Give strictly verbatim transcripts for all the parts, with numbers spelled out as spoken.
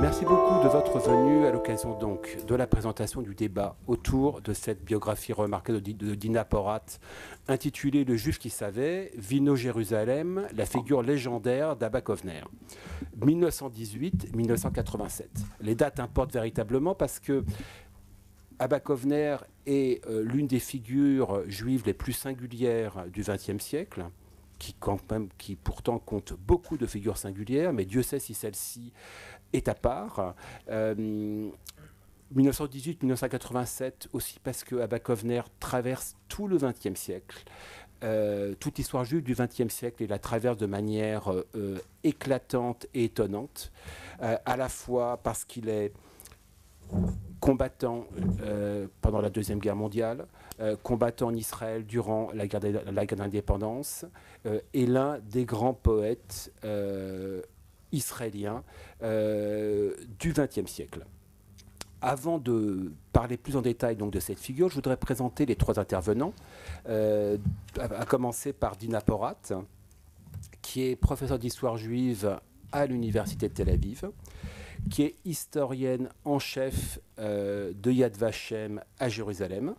Merci beaucoup de votre venue à l'occasion donc de la présentation du débat autour de cette biographie remarquée de Dina Porat, intitulée « Le Juif qui savait, Vino Jérusalem, la figure légendaire d'Abba Kovner ». mille neuf cent dix-huit à mille neuf cent quatre-vingt-sept. Les dates importent véritablement parce que Abba Kovner est l'une des figures juives les plus singulières du vingtième siècle. Qui, quand même, qui pourtant compte beaucoup de figures singulières, mais Dieu sait si celle-ci est à part. Euh, mille neuf cent dix-huit à mille neuf cent quatre-vingt-sept aussi parce que Abba Kovner traverse tout le vingtième siècle. Euh, toute l'histoire juive du vingtième siècle et la traverse de manière euh, éclatante et étonnante, euh, à la fois parce qu'il est combattant euh, pendant la Deuxième Guerre mondiale, euh, combattant en Israël durant la guerre d'indépendance, euh, et l'un des grands poètes euh, israéliens euh, du vingtième siècle. Avant de parler plus en détail donc de cette figure, je voudrais présenter les trois intervenants, euh, à commencer par Dina Porat, qui est professeure d'histoire juive à l'Université de Tel Aviv, qui est historienne en chef euh, de Yad Vashem à Jérusalem.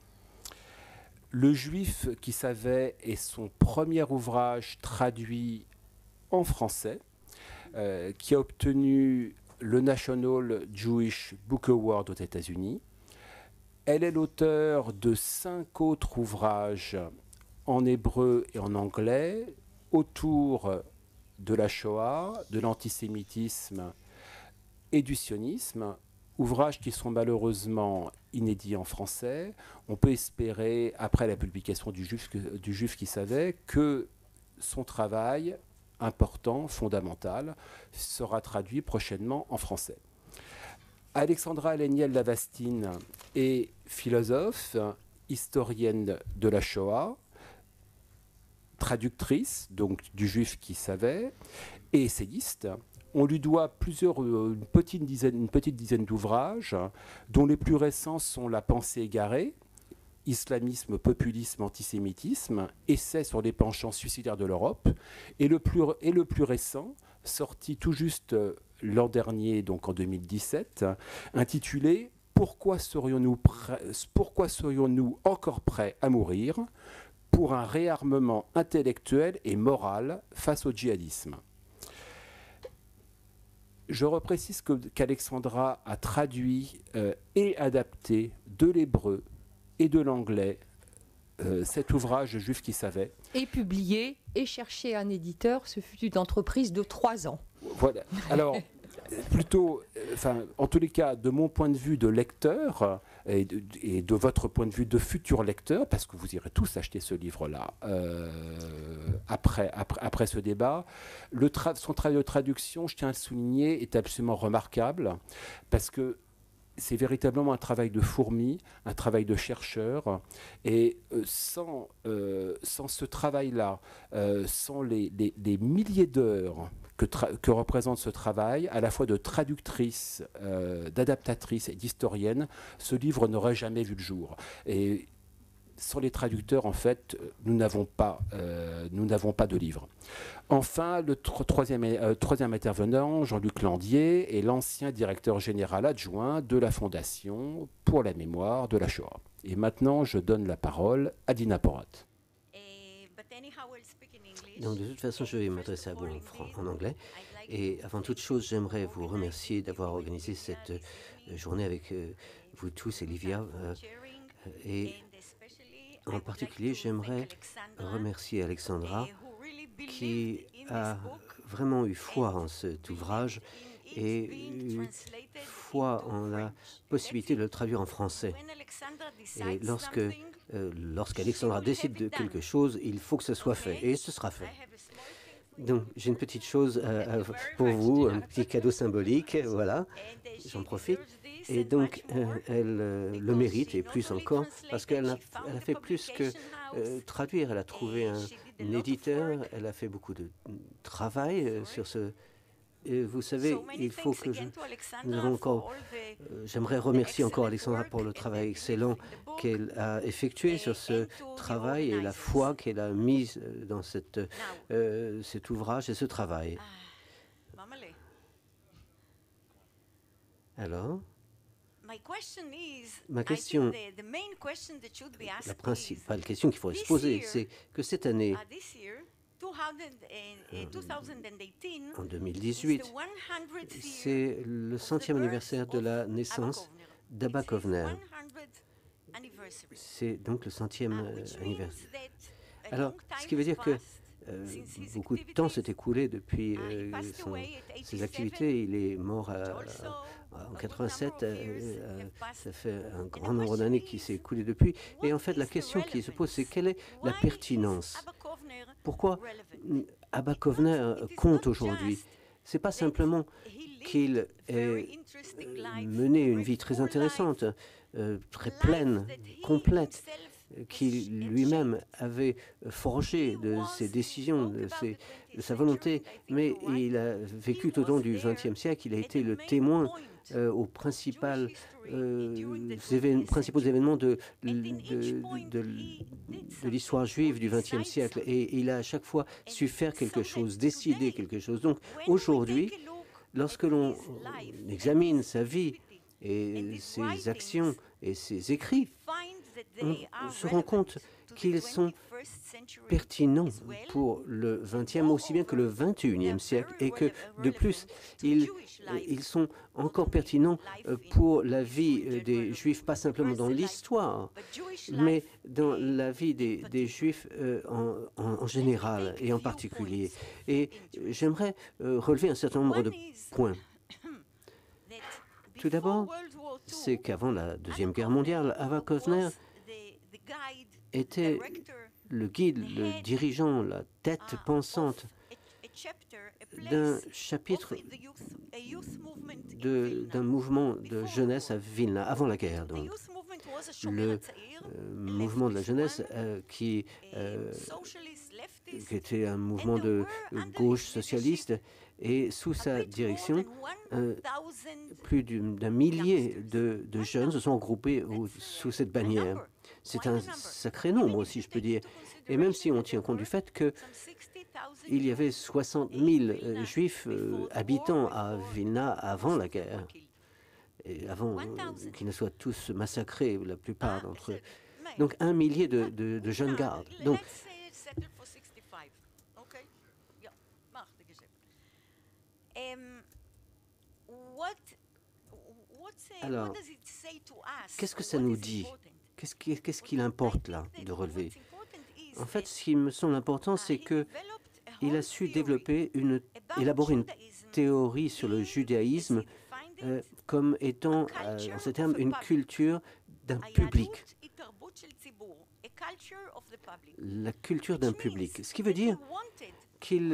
Le Juif qui savait est son premier ouvrage traduit en français, euh, qui a obtenu le National Jewish Book Award aux États-Unis. Elle est l'auteur de cinq autres ouvrages en hébreu et en anglais autour de la Shoah, de l'antisémitisme et du sionisme, ouvrages qui sont malheureusement inédits en français. On peut espérer, après la publication du Juif, du Juif qui savait, que son travail important, fondamental, sera traduit prochainement en français. Alexandra Laignel-Lavastine est philosophe, historienne de la Shoah, traductrice donc du Juif qui savait, et essayiste. On lui doit plusieurs, une petite dizaine, une petite dizaine d'ouvrages, dont les plus récents sont « La pensée égarée », « Islamisme, populisme, antisémitisme », « Essai sur les penchants suicidaires de l'Europe », et le plus, et le plus récent, sorti tout juste l'an dernier, donc en deux mille dix-sept, intitulé « Pourquoi serions-nous pourquoi serions-nous encore prêts à mourir pour un réarmement intellectuel et moral face au djihadisme ». Je reprécise qu'Alexandra a traduit euh, et adapté de l'hébreu et de l'anglais euh, cet ouvrage Juif qui savait. Et publié et cherché un éditeur, ce fut une entreprise de trois ans. Voilà. Alors, plutôt, euh, en tous les cas, de mon point de vue de lecteur et de, et de votre point de vue de futur lecteur, parce que vous irez tous acheter ce livre-là euh, après, après, après ce débat, le tra son travail de traduction, je tiens à le souligner, est absolument remarquable, parce que c'est véritablement un travail de fourmi, un travail de chercheur, et sans, euh, sans ce travail-là, euh, sans les, les, les milliers d'heures que, que représente ce travail, à la fois de traductrice, euh, d'adaptatrice et d'historienne, ce livre n'aurait jamais vu le jour. Et sans les traducteurs, en fait, nous n'avons pas, euh, nous n'avons pas de livre. Enfin, le tro troisième, euh, troisième intervenant, Jean-Luc Landier, est l'ancien directeur général adjoint de la Fondation pour la mémoire de la Shoah. Et maintenant, je donne la parole à Dina Porat. Donc, de toute façon, je vais m'adresser à vous en anglais. Et avant toute chose, j'aimerais vous remercier d'avoir organisé cette euh, journée avec euh, vous tous, Olivia. Euh, et en particulier, j'aimerais remercier Alexandra, qui a vraiment eu foi en cet ouvrage et eu foi en la possibilité de le traduire en français. Et lorsque euh, lorsqu'Alexandra décide de quelque chose, il faut que ce soit fait, et ce sera fait. Donc, j'ai une petite chose euh, pour vous, un petit cadeau symbolique, voilà, j'en profite. Et donc, euh, elle euh, le mérite, et plus encore, parce qu'elle a, a fait plus que euh, traduire. Elle a trouvé un, l'éditeur, elle a fait beaucoup de travail sur ce... Et vous savez, il faut que je... Encore... J'aimerais remercier encore Alexandra pour le travail excellent qu'elle a effectué sur ce travail et la foi qu'elle a mise dans cette, euh, cet ouvrage et ce travail. Alors, ma question, la principale question qu'il faudrait se poser, c'est que cette année, en deux mille dix-huit, c'est le centième anniversaire de la naissance d'Abba Kovner. C'est donc le centième anniversaire. Alors, ce qui veut dire que euh, beaucoup de temps s'est écoulé depuis euh, son, ses activités. Il est mort à, à en quatre-vingt-sept, ça fait un grand nombre d'années qui s'est écoulé depuis. Et en fait, la question qui se pose, c'est quelle est la pertinence? Pourquoi Abba Kovner compte aujourd'hui? Ce n'est pas simplement qu'il ait mené une vie très intéressante, très pleine, complète, qu'il lui-même avait forgé de ses décisions, de, ses, de sa volonté, mais il a vécu tout au long du vingtième siècle, il a été le témoin Euh, aux principales, euh, évén principaux événements de, de, de, de, de l'histoire juive du vingtième siècle. Et il a à chaque fois su faire quelque chose, décider quelque chose. Donc aujourd'hui, lorsque l'on examine sa vie et ses actions et ses écrits, on se rend compte qu'ils sont pertinents pour le vingtième, aussi bien que le vingt-et-unième siècle, et que, de plus, ils, ils sont encore pertinents pour la vie des Juifs, pas simplement dans l'histoire, mais dans la vie des, des Juifs en, en, en général et en particulier. Et j'aimerais relever un certain nombre de points. Tout d'abord, c'est qu'avant la Deuxième Guerre mondiale, Abba Kovner était le guide, le dirigeant, la tête pensante d'un chapitre d'un mouvement de jeunesse à Vilna, avant la guerre. Donc, le euh, mouvement de la jeunesse euh, qui, euh, qui était un mouvement de gauche socialiste, et sous sa direction, euh, plus d'un millier de, de jeunes se sont regroupés au, sous cette bannière. C'est un sacré nombre, si je peux dire. Et même si on tient compte du fait qu'il y avait soixante mille juifs euh, habitants à Vilna avant la guerre, et avant euh, qu'ils ne soient tous massacrés, la plupart d'entre eux. Donc un millier de, de, de jeunes gardes. Donc, alors, qu'est-ce que ça nous dit? Qu'est-ce qu'il qu'est-ce qu'il importe là de relever? En fait, ce qui me semble important, c'est qu'il a su développer, une, élaborer une théorie sur le judaïsme euh, comme étant, euh, en ces termes, une culture d'un public. La culture d'un public. Ce qui veut dire qu'il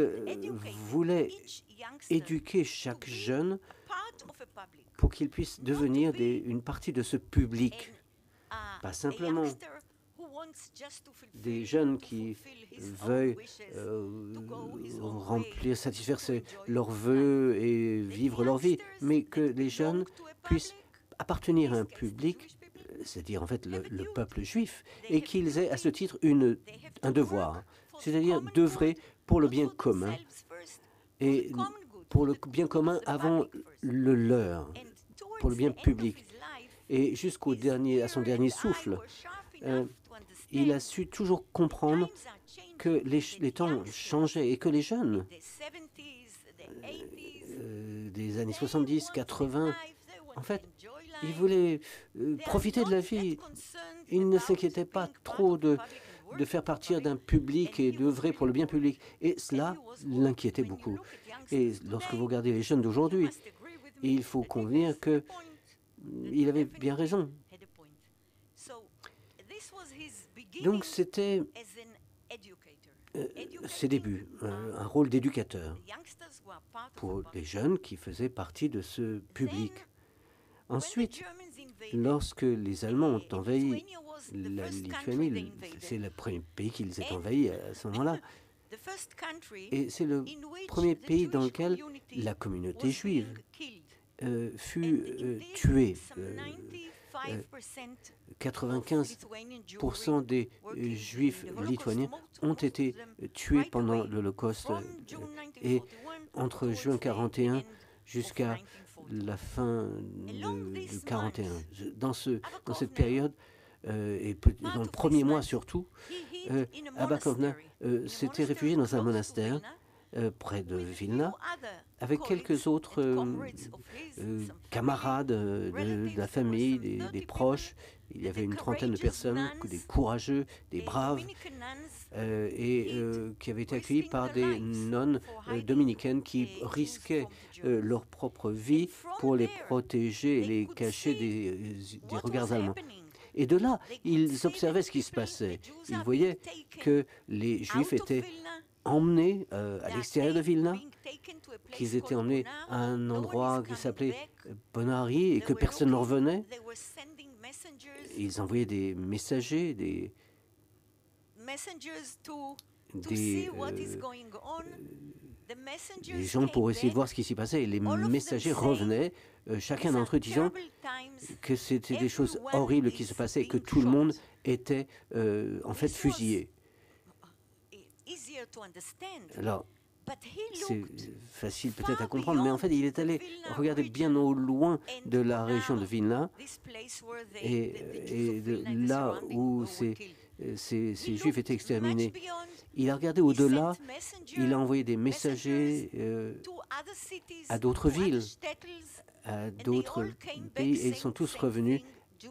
voulait éduquer chaque jeune pour qu'il puisse devenir des, une partie de ce public. Pas simplement des jeunes qui veulent euh, remplir, satisfaire leurs vœux et vivre leur vie, mais que les jeunes puissent appartenir à un public, c'est-à-dire en fait le, le peuple juif, et qu'ils aient à ce titre une, un devoir, c'est-à-dire d'œuvrer pour le bien commun, et pour le bien commun avant le leur, pour le bien public. Et jusqu'au dernier, à son dernier souffle, euh, il a su toujours comprendre que les, les temps changeaient et que les jeunes euh, des années soixante-dix, quatre-vingts, en fait, ils voulaient euh, profiter de la vie. Ils ne s'inquiétaient pas trop de... de faire partir d'un public et d'œuvrer pour le bien public. Et cela l'inquiétait beaucoup. Et lorsque vous regardez les jeunes d'aujourd'hui, il faut convenir qu'il avait bien raison. Donc c'était euh, ses débuts, euh, un rôle d'éducateur pour les jeunes qui faisaient partie de ce public. Ensuite, lorsque les Allemands ont envahi la Lituanie, c'est le premier pays qu'ils ont envahi à ce moment-là. Et c'est le premier pays dans lequel la communauté juive euh, fut euh, tuée. Euh, quatre-vingt-quinze pour cent des juifs lituaniens ont été tués pendant l'Holocauste. Et entre juin mille neuf cent quarante et un jusqu'à la fin de, de quarante et un. Dans, ce, dans cette période, euh, et dans le premier mois surtout, euh, Abba Kovner euh, s'était réfugié dans un monastère euh, près de Vilna, avec quelques autres euh, euh, camarades de, de la famille, des, des proches. Il y avait une trentaine de personnes, des courageux, des braves, euh, et euh, qui avaient été accueillis par des nonnes euh, dominicaines qui risquaient euh, leur propre vie pour les protéger et les cacher des, des regards allemands. Et de là, ils observaient ce qui se passait. Ils voyaient que les Juifs étaient emmenés euh, à l'extérieur de Vilna, qu'ils étaient emmenés à un endroit qui s'appelait Ponary et que personne ne revenait. Ils envoyaient des messagers, des, des, euh, des gens pour essayer de voir ce qui s'y passait. Et les messagers revenaient, euh, chacun d'entre eux disant que c'était des choses horribles qui se passaient et que tout le monde était euh, en fait fusillé. Alors, c'est facile peut-être à comprendre, mais en fait, il est allé regarder bien au loin de la région de Vilna, et, et de là où ces, ces, ces Juifs étaient exterminés. Il a regardé au-delà, il a envoyé des messagers euh, à d'autres villes, à d'autres pays, et ils sont tous revenus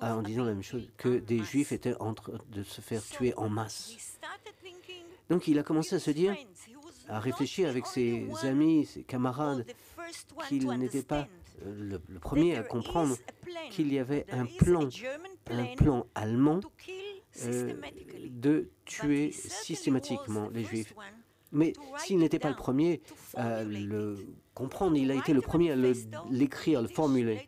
à, en disant la même chose, que des Juifs étaient en train de se faire tuer en masse. Donc il a commencé à se dire, à réfléchir avec ses amis, ses camarades, qu'il n'était pas le, le premier à comprendre qu'il y avait un plan, un plan allemand euh, de tuer systématiquement les Juifs. Mais s'il n'était pas le premier à le comprendre, il a été le premier à l'écrire, à le formuler.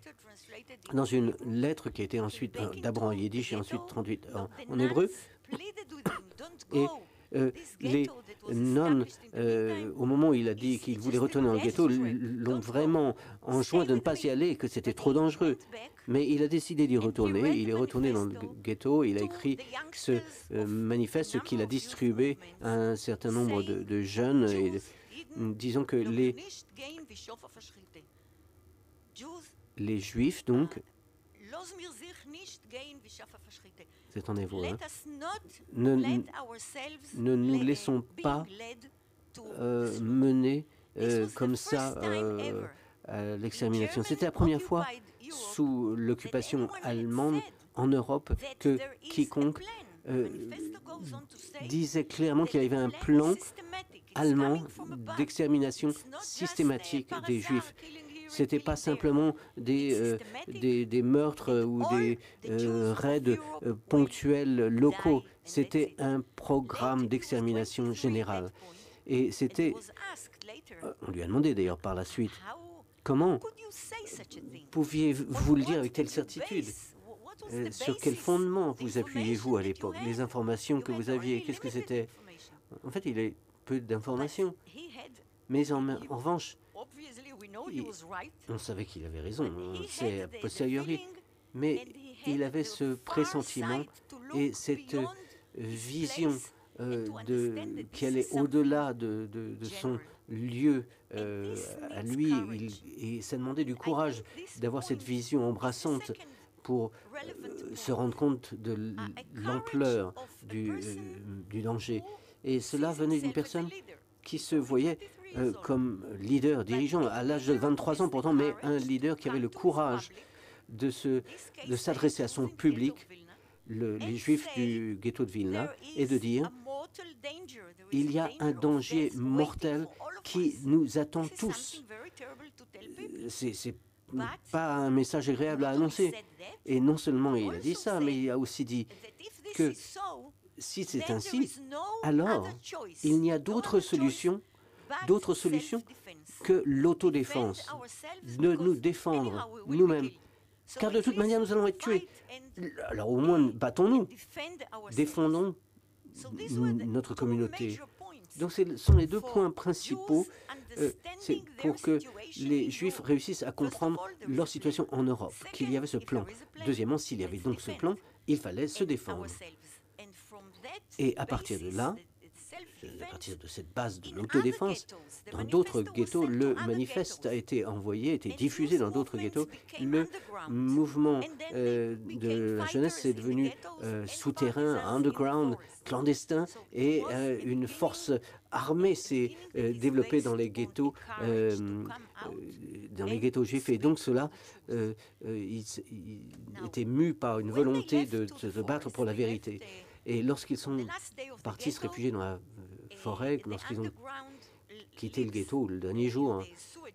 Dans une lettre qui a été ensuite, euh, d'abord en yiddish et ensuite traduite en, en hébreu, et Euh, les nonnes, euh, au moment où il a dit qu'il voulait retourner dans le ghetto, l'ont vraiment enjoint de ne pas y aller et que c'était trop dangereux. Mais il a décidé d'y retourner. Il est retourné dans le ghetto. Il a écrit ce euh, manifeste qu'il a distribué à un certain nombre de, de jeunes, et de, disant que les, les Juifs, donc, c'est en hébreu, hein. Ne, ne nous laissons pas euh, mener euh, comme ça euh, à l'extermination. C'était la première fois sous l'occupation allemande en Europe que quiconque euh, disait clairement qu'il y avait un plan allemand d'extermination systématique des Juifs. Ce n'était pas simplement des, euh, des, des meurtres ou des euh, raids euh, ponctuels locaux. C'était un programme d'extermination générale. Et c'était... Euh, on lui a demandé d'ailleurs par la suite, comment pouviez-vous le dire avec telle certitude? euh, Sur quel fondement vous appuyez-vous à l'époque? Les informations que vous aviez, qu'est-ce que c'était? En fait, il y a peu d'informations. Mais en, en revanche, Il, on savait qu'il avait raison, c'est a posteriori, mais il avait ce pressentiment et cette vision euh, de, qui allait au-delà de, de, de son lieu euh, à lui, il, et ça demandait du courage d'avoir cette vision embrassante pour euh, se rendre compte de l'ampleur du, euh, du danger. Et cela venait d'une personne qui se voyait Euh, comme leader, dirigeant, à l'âge de vingt-trois ans pourtant, mais un leader qui avait le courage de s'adresser à son public, le, les Juifs du ghetto de Vilna, et de dire « Il y a un danger mortel qui nous attend tous ». C'est pas un message agréable à annoncer. Et non seulement il a dit ça, mais il a aussi dit que si c'est ainsi, alors il n'y a d'autre solution d'autres solutions que l'autodéfense, de nous défendre nous-mêmes, car de toute manière nous allons être tués. Alors au moins, battons-nous, défendons notre communauté. Donc ce sont les deux points principaux euh, c'est pour que les Juifs réussissent à comprendre leur situation en Europe, qu'il y avait ce plan. Deuxièmement, s'il y avait donc ce plan, il fallait se défendre. Et à partir de là, à partir de cette base de l'autodéfense, dans d'autres ghettos, le manifeste a été envoyé, a été diffusé dans d'autres ghettos. Le mouvement euh, de la jeunesse est devenu euh, souterrain, underground, clandestin, et euh, une force armée s'est euh, développée dans les ghettos, euh, dans les ghettos juifs. Et donc cela, euh, ils, ils étaient mus par une volonté de se battre pour la vérité. Et lorsqu'ils sont partis se réfugier dans la euh, forêt, lorsqu'ils ont quitté le ghetto le dernier jour, hein,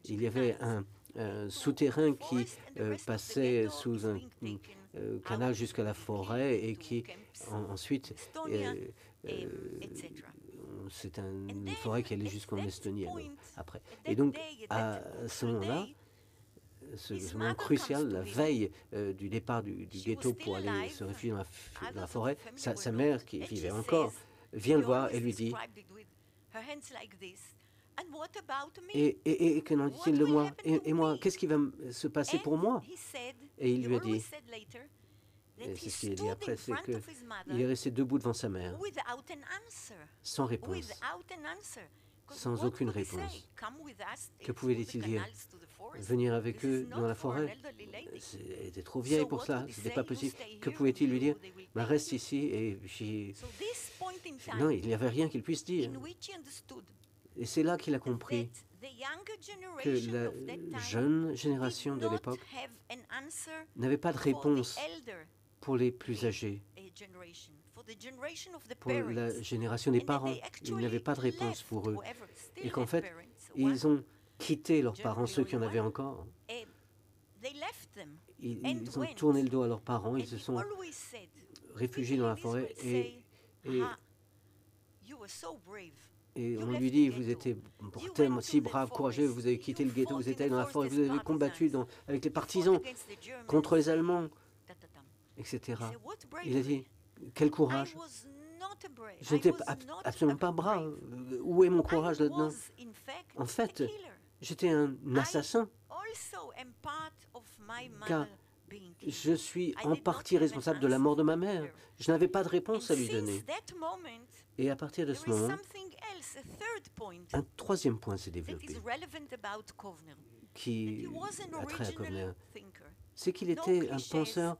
il y avait un, un souterrain qui euh, passait sous un euh, canal jusqu'à la forêt et qui en, ensuite, euh, euh, c'est un, une forêt qui allait jusqu'en Estonie alors, après. Et donc à ce moment-là, ce moment crucial, la veille euh, du départ du, du ghetto pour aller se réfugier dans la, dans la forêt, sa, sa mère, qui vivait encore, vient le voir et lui dit « Et, et, et que n'en dit-il de moi? Et, et moi, qu'est-ce qui va se passer pour moi ?» Et il lui a dit, c'est ce qu'il a dit après, c'est qu'il est resté debout devant sa mère, sans réponse. Sans aucune réponse. Que pouvait-il dire? Venir avec eux dans la forêt? Elle était trop vieille pour ça, ce n'était pas possible. Que pouvait-il lui dire? Bah, reste ici et j'y... Non, il n'y avait rien qu'il puisse dire. Et c'est là qu'il a compris que la jeune génération de l'époque n'avait pas de réponse pour les plus âgés. Pour la génération des parents, ils n'avaient pas de réponse pour eux. Et qu'en fait, ils ont quitté leurs parents, ceux qui en avaient encore. Ils, ils ont tourné le dos à leurs parents, ils se sont réfugiés dans la forêt. Et, et, et on lui dit, vous étiez tellement si braves, courageux, vous avez quitté le ghetto, vous étiez dans la forêt, vous avez combattu dans, avec les partisans, contre les Allemands, et cetera. Il a dit, quel courage! Je n'étais absolument pas brave. Où est mon courage là-dedans? En fait, j'étais un assassin, car je suis en partie responsable de la mort de ma mère. Je n'avais pas de réponse à lui donner. Et à partir de ce moment, un troisième point s'est développé qui a trait à Kovner. C'est qu'il était un penseur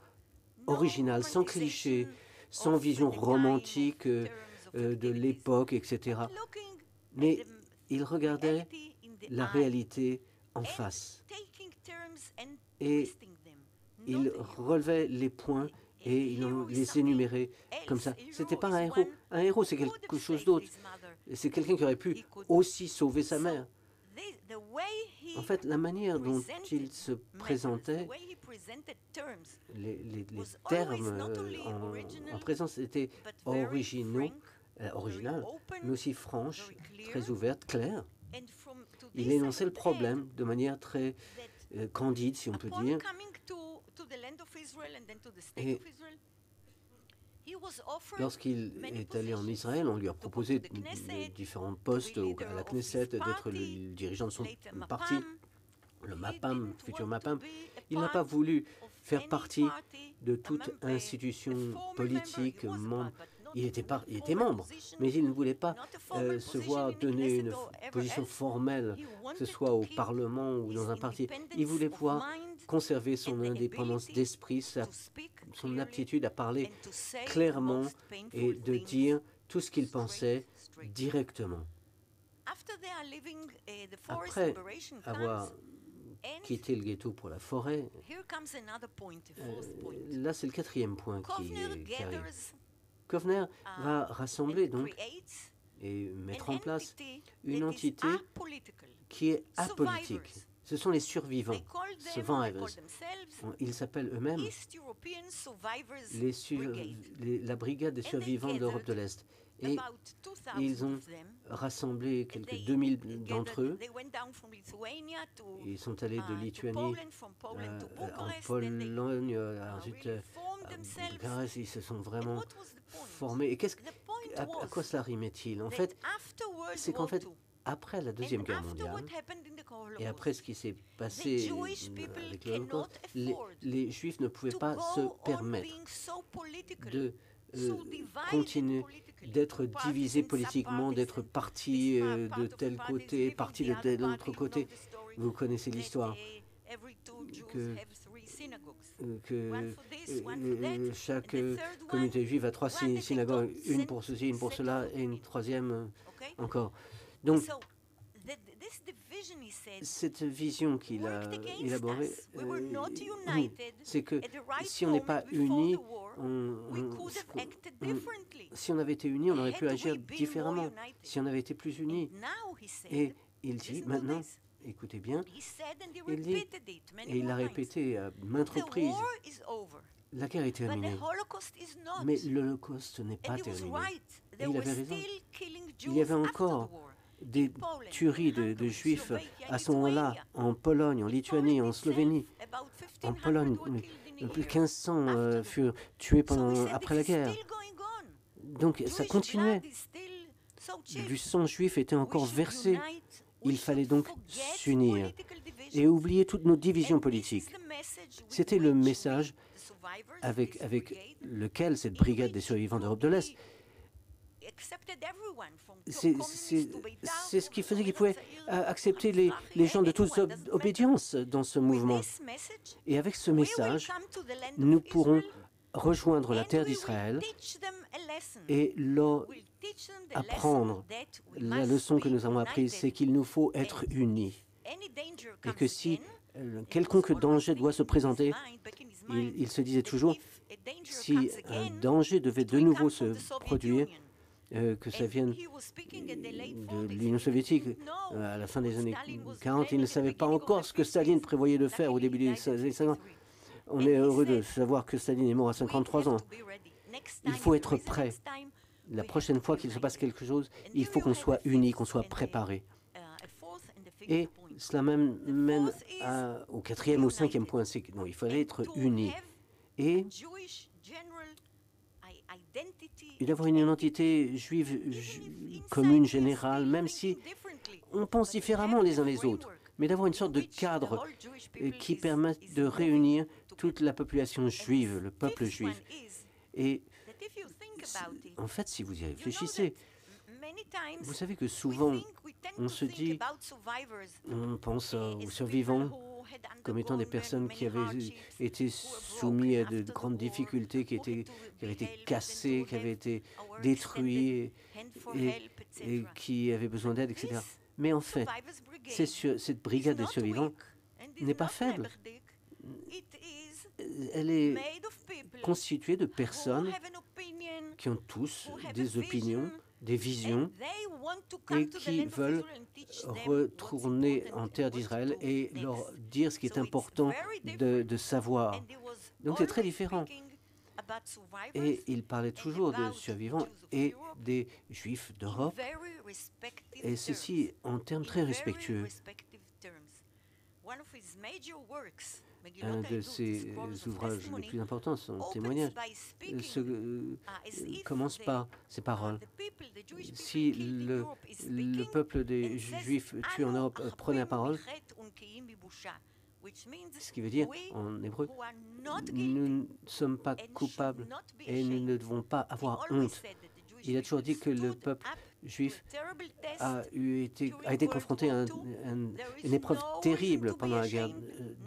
original, sans cliché, sans vision romantique euh, euh, de l'époque, et cetera. Mais il regardait la réalité en face et il relevait les points et il en les énumérait comme ça. Ce n'était pas un héros. Un héros, c'est quelque chose d'autre. C'est quelqu'un qui aurait pu aussi sauver sa mère. En fait, la manière dont il se présentait, les, les, les termes en, en présence étaient originaux, euh, original, mais aussi franches, très ouvertes, claires. Il énonçait le problème de manière très euh, candide, si on peut dire. Et lorsqu'il est allé en Israël, on lui a proposé différents postes à la Knesset, d'être le dirigeant de son parti, le MAPAM, futur MAPAM. Il n'a pas voulu faire partie de toute institution politique, membre. Il était, par, il était membre, mais il ne voulait pas euh, se voir donner une position formelle, que ce soit au Parlement ou dans un parti. Il voulait pouvoir conserver son indépendance d'esprit, son aptitude à parler clairement et de dire tout ce qu'il pensait directement. Après avoir quitté le ghetto pour la forêt, euh, là c'est le quatrième point qui, qui arrive. Kovner va rassembler donc et mettre en place une entité qui est apolitique. Ce sont les survivants, survivors. Ils s'appellent eux-mêmes les sur, les, la brigade des survivants d'Europe de l'Est. et ils ont rassemblé quelques deux mille d'entre eux. Ils sont allés de Lituanie à, en Pologne, ensuite à Bucarest. Ils se sont vraiment formés. Et qu'est-ce, à, à quoi cela rimait-il? En fait, c'est qu'en fait, après la Deuxième Guerre mondiale, et après ce qui s'est passé avec l'Holocauste, les, les Juifs ne pouvaient pas se permettre de euh, continuer d'être divisés politiquement, d'être partis euh, de tel côté, partis de tel autre côté. Vous connaissez l'histoire. Que, que euh, chaque communauté juive a trois synagogues, une pour ceci, une pour cela, et une troisième encore. Donc, cette vision qu'il a élaborée, euh, c'est que si on n'est pas unis, on, on, on, si on avait été unis, on aurait pu agir différemment, si on avait été plus unis. Et il dit maintenant, écoutez bien, il dit, et il l'a répété à maintes reprises, la guerre est terminée, mais l'Holocauste n'est pas terminé. Et il avait raison, il y avait encore des tueries de, de juifs à ce moment-là, en Pologne, en Lituanie, en Slovénie. En Pologne, plus de mille cinq cents euh, furent tués pendant, après la guerre. Donc ça continuait. Du sang juif était encore versé. Il fallait donc s'unir et oublier toutes nos divisions politiques. C'était le message avec, avec lequel cette brigade des survivants d'Europe de l'Est. C'est ce qui faisait qu'ils pouvaient accepter les, les gens de toute ob obédience dans ce mouvement. Et avec ce message, nous pourrons rejoindre la terre d'Israël et leur apprendre. La leçon que nous avons apprise, c'est qu'il nous faut être unis. Et que si quelconque danger doit se présenter, il, il se disait toujours, si un danger devait de nouveau se produire, Euh, que ça vienne de l'Union soviétique à la fin des années quarante. Ils ne savaient pas encore ce que Staline prévoyait de faire au début des années cinquante. On est heureux de savoir que Staline est mort à cinquante-trois ans. Il faut être prêt. La prochaine fois qu'il se passe quelque chose, il faut qu'on soit unis, qu'on soit préparés. Et cela même mène à, au quatrième ou cinquième point. Non, il fallait être unis. Et... et d'avoir une identité juive ju commune, générale, même si on pense différemment les uns les autres, mais d'avoir une sorte de cadre qui permette de réunir toute la population juive, le peuple juif. Et en fait, si vous y réfléchissez, vous savez que souvent, on se dit, on pense aux survivants comme étant des personnes qui avaient été soumises à de grandes difficultés, qui, étaient, qui avaient été cassées, qui avaient été détruites et, et qui avaient besoin d'aide, et cetera. Mais en fait, sur, cette brigade des survivants n'est pas faible. Elle est constituée de personnes qui ont tous des opinions, des visions, et qui veulent retourner en terre d'Israël et leur dire ce qui est important de, de savoir. Donc c'est très différent. Et il parlait toujours de survivants et des Juifs d'Europe, et ceci en termes très respectueux. Un de ses ouvrages les plus importants, son témoignage, se, euh, commence par ces paroles. Si le, le peuple des Juifs tués en Europe euh, prenait la parole, ce qui veut dire, en hébreu, nous ne sommes pas coupables et nous ne devons pas avoir honte. Il a toujours dit que le peuple juif a, eu été, a été confronté à un, un, une épreuve terrible pendant la guerre,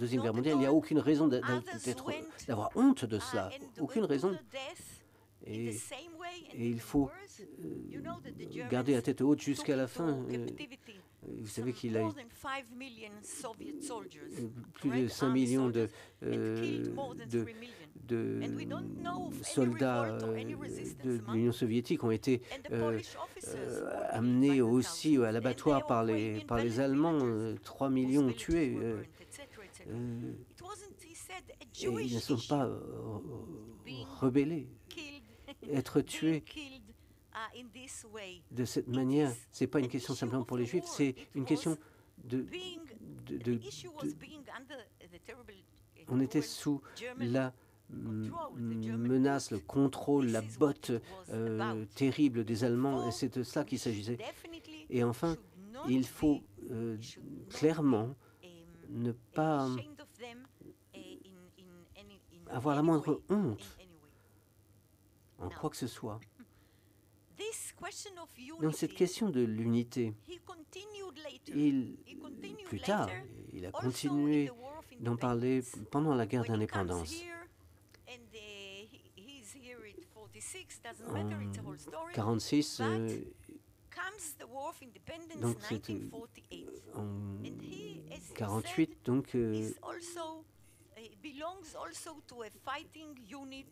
Deuxième Guerre mondiale. Il n'y a aucune raison d'avoir honte de cela, aucune raison. Et, et il faut euh, garder la tête haute jusqu'à la fin. Euh, vous savez qu'il a eu plus de cinq millions de, euh, de, de soldats de l'Union soviétique ont été euh, euh, amenés aussi à l'abattoir par les, par les Allemands, trois millions tués. Euh, euh, et ils ne sont pas euh, rebellés. Être tué de cette manière. Ce n'est pas une question simplement pour les Juifs, c'est une question de... de, de, de on était sous la menace, le contrôle, la botte euh, terrible des Allemands, et c'est de ça qu'il s'agissait. Et enfin, il faut euh, clairement ne pas avoir la moindre honte en quoi que ce soit. Dans cette question de l'unité, il, plus tard, il a continué d'en parler pendant la guerre d'indépendance. En mille neuf cent quarante-six, euh, donc c'était en mille neuf cent quarante-huit, donc euh,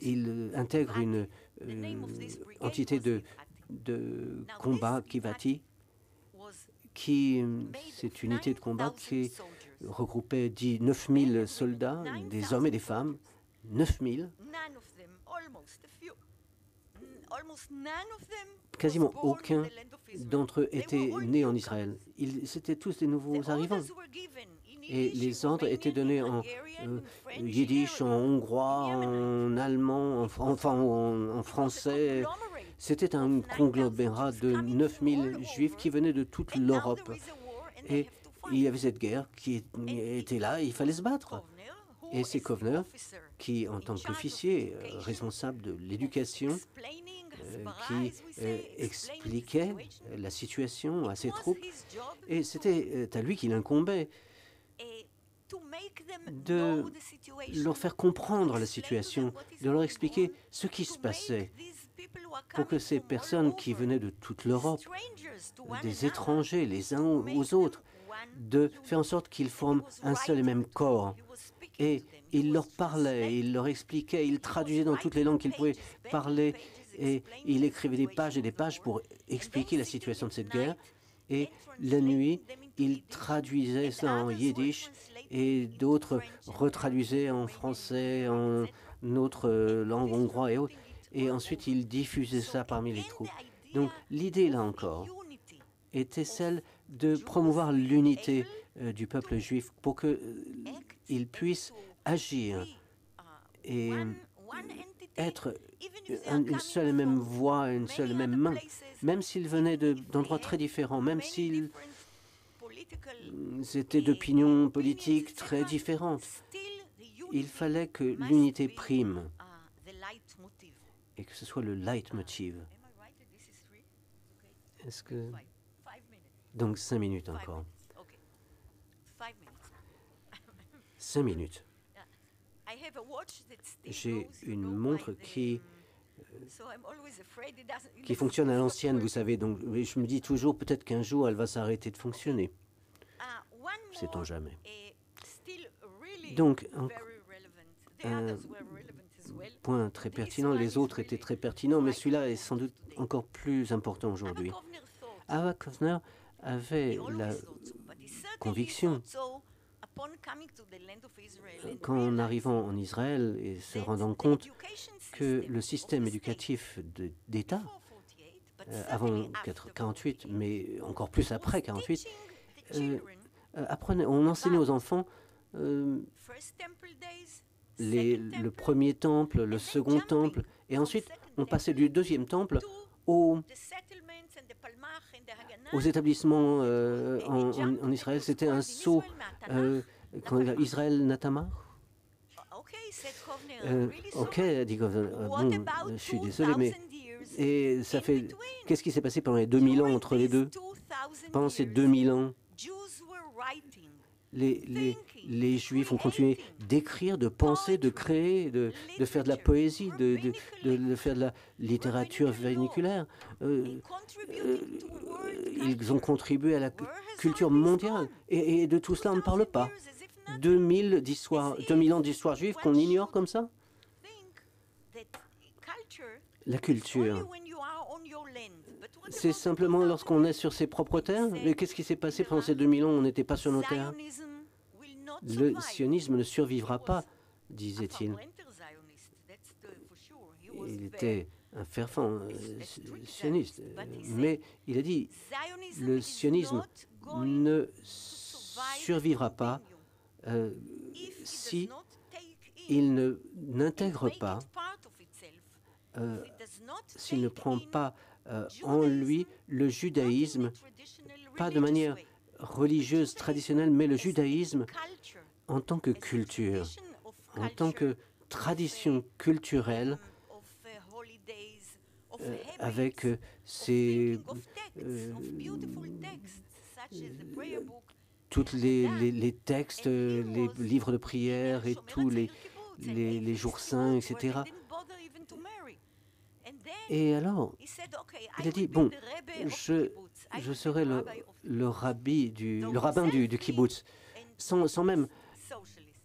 il intègre une euh, entité de, de combat, Givati, qui, cette unité de combat qui regroupait neuf mille soldats, des hommes et des femmes, neuf mille. Quasiment aucun d'entre eux était né en Israël. Ils étaient tous des nouveaux arrivants. Et les ordres étaient donnés en euh, yiddish, en hongrois, en allemand, en, enfin, en, en français. C'était un conglomérat de neuf mille juifs qui venaient de toute l'Europe. Et il y avait cette guerre qui était là, et il fallait se battre. Et c'est Kovner qui, en tant qu'officier euh, responsable de l'éducation, euh, qui euh, expliquait la situation à ses troupes. Et c'était euh, à lui qu'il incombait de leur faire comprendre la situation, de leur expliquer ce qui se passait, pour que ces personnes qui venaient de toute l'Europe, des étrangers les uns aux autres, de faire en sorte qu'ils forment un seul et même corps. Et il leur parlait, il leur expliquait, il traduisait dans toutes les langues qu'il pouvait parler, et il écrivait des pages et des pages pour expliquer la situation de cette guerre. Et la nuit, il traduisait ça en yiddish, et d'autres retraduisaient en français, en autre langue, hongrois et autres. Et ensuite, il diffusait ça parmi les troupes. Donc l'idée, là encore, était celle de promouvoir l'unité euh, du peuple juif pour que euh, il puisse agir et être une seule et même voix, une seule et même main, même s'ils venaient d'endroits de, très différents, même s'ils étaient d'opinions politiques très différentes. Il fallait que l'unité prime et que ce soit le leitmotiv. Est-ce que... Donc cinq minutes encore. Cinq minutes. J'ai une montre qui, euh, qui fonctionne à l'ancienne, vous savez. Donc je me dis toujours, peut-être qu'un jour, elle va s'arrêter de fonctionner. Sait-on jamais. Donc, un, un point très pertinent. Les autres étaient très pertinents, mais celui-là est sans doute encore plus important aujourd'hui. Abba Kovner avait la conviction qu'en arrivant en Israël et se rendant compte que le système éducatif d'État, euh, avant mille neuf cent quarante-huit, mais encore plus après mille neuf cent quarante-huit, euh, apprenait, on enseignait aux enfants euh, les, le premier temple, le second temple, et ensuite on passait du deuxième temple au... aux établissements euh, en, en, en Israël. C'était un saut euh, Israël-Natamar. Euh, ok, dit Kovner. Euh, bon, je suis désolé, mais et ça fait. Qu'est-ce qui s'est passé pendant les deux mille ans entre les deux? Pendant ces deux mille ans, les, les, les Juifs ont continué d'écrire, de penser, de créer, de, de faire de la poésie, de, de, de, de faire de la littérature verniculaire. Euh, euh, ils ont contribué à la culture mondiale. Et, et de tout cela, on ne parle pas. deux mille ans d'histoire juive qu'on ignore comme ça. La culture, c'est simplement lorsqu'on est sur ses propres terres. Mais qu'est-ce qui s'est passé pendant ces deux mille ans? On n'était pas sur nos terres. Le sionisme ne survivra pas, disait-il. Il était un fervent sioniste, mais il a dit « Le sionisme ne survivra pas euh, si il n'intègre pas, euh, s'il ne prend pas euh, en lui le judaïsme, pas de manière religieuse traditionnelle, mais le judaïsme en tant que culture, en tant que tradition culturelle, Euh, avec euh, ces, euh, euh, toutes les, les, les textes, euh, les livres de prière et tous les, les, les jours saints, et cetera. Et alors, il a dit, bon, je, je serai le, le, rabbi du, le rabbin du, du kibbutz, sans, sans même...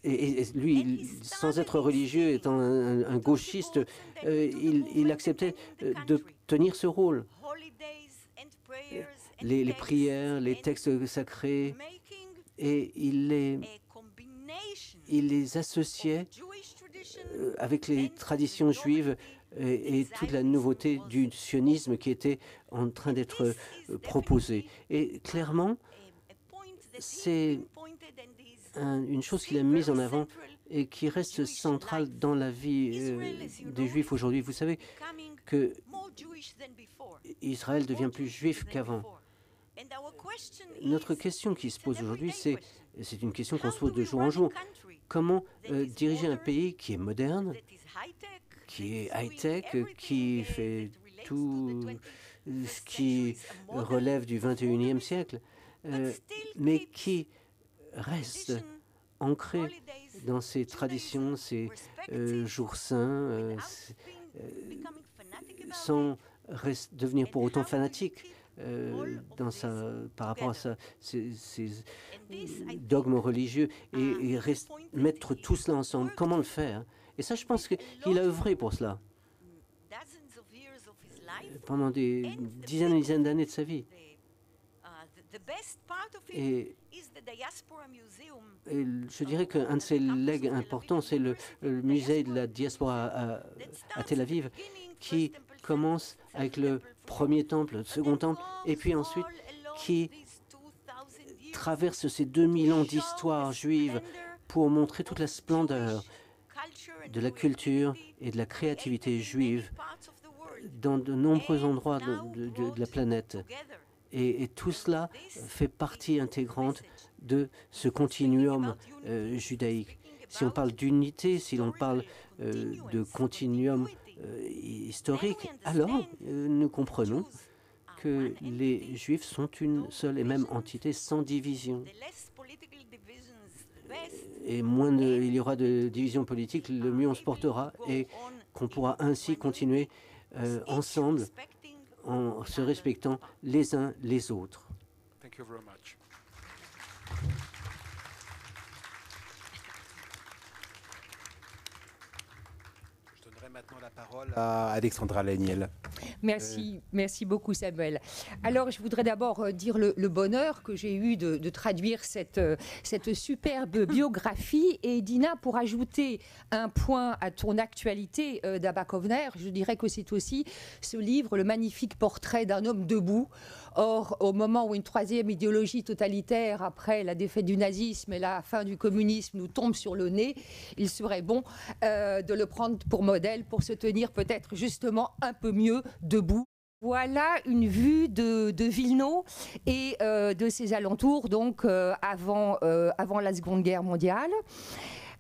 Et, et lui, sans être religieux, étant un, un gauchiste, euh, il, il acceptait euh, de tenir ce rôle. Les, les prières, les textes sacrés, et il les, il les associait euh, avec les traditions juives et, et toute la nouveauté du sionisme qui était en train d'être euh, proposée. Et clairement, c'est... Un, une chose qu'il a mise en avant et qui reste centrale dans la vie euh, des Juifs aujourd'hui. Vous savez que Israël devient plus juif qu'avant. Notre question qui se pose aujourd'hui, c'est c'est une question qu'on se pose de jour en jour. Comment euh, diriger un pays qui est moderne, qui est high-tech, qui fait tout ce qui relève du vingt et unième siècle, euh, mais qui reste ancré dans ses traditions, ses euh, jours saints, euh, euh, sans devenir pour autant fanatique euh, dans sa, par rapport à sa, ses, ses dogmes religieux, et, et rest, mettre tout cela ensemble. Comment le faire? Et ça, je pense qu'il a œuvré pour cela pendant des dizaines et dizaines d'années de sa vie. Et, et je dirais qu'un de ses legs importants, c'est le, le musée de la diaspora à, à, à Tel Aviv, qui commence avec le premier temple, le second temple, et puis ensuite qui traverse ces deux mille ans d'histoire juive pour montrer toute la splendeur de la culture et de la créativité juive dans de nombreux endroits de, de, de, de la planète. Et, et tout cela fait partie intégrante de ce continuum euh, judaïque. Si on parle d'unité, si l'on parle euh, de continuum euh, historique, alors euh, nous comprenons que les Juifs sont une seule et même entité sans division. Et moins de, il y aura de division politique, le mieux on se portera, et qu'on pourra ainsi continuer euh, ensemble, en se respectant les uns les autres. Thank you very much. Je donnerai maintenant la parole à Alexandra Laignel. Merci, euh... merci beaucoup Samuel. Alors je voudrais d'abord dire le, le bonheur que j'ai eu de, de traduire cette, cette superbe biographie, et Dina, pour ajouter un point à ton actualité euh, d'Abba Kovner, je dirais que c'est aussi ce livre, le magnifique portrait d'un homme debout. Or, au moment où une troisième idéologie totalitaire, après la défaite du nazisme et la fin du communisme, nous tombe sur le nez, il serait bon euh, de le prendre pour modèle, pour se tenir peut-être justement un peu mieux debout. Voilà une vue de, de Vilna et euh, de ses alentours, donc euh, avant, euh, avant la Seconde Guerre mondiale.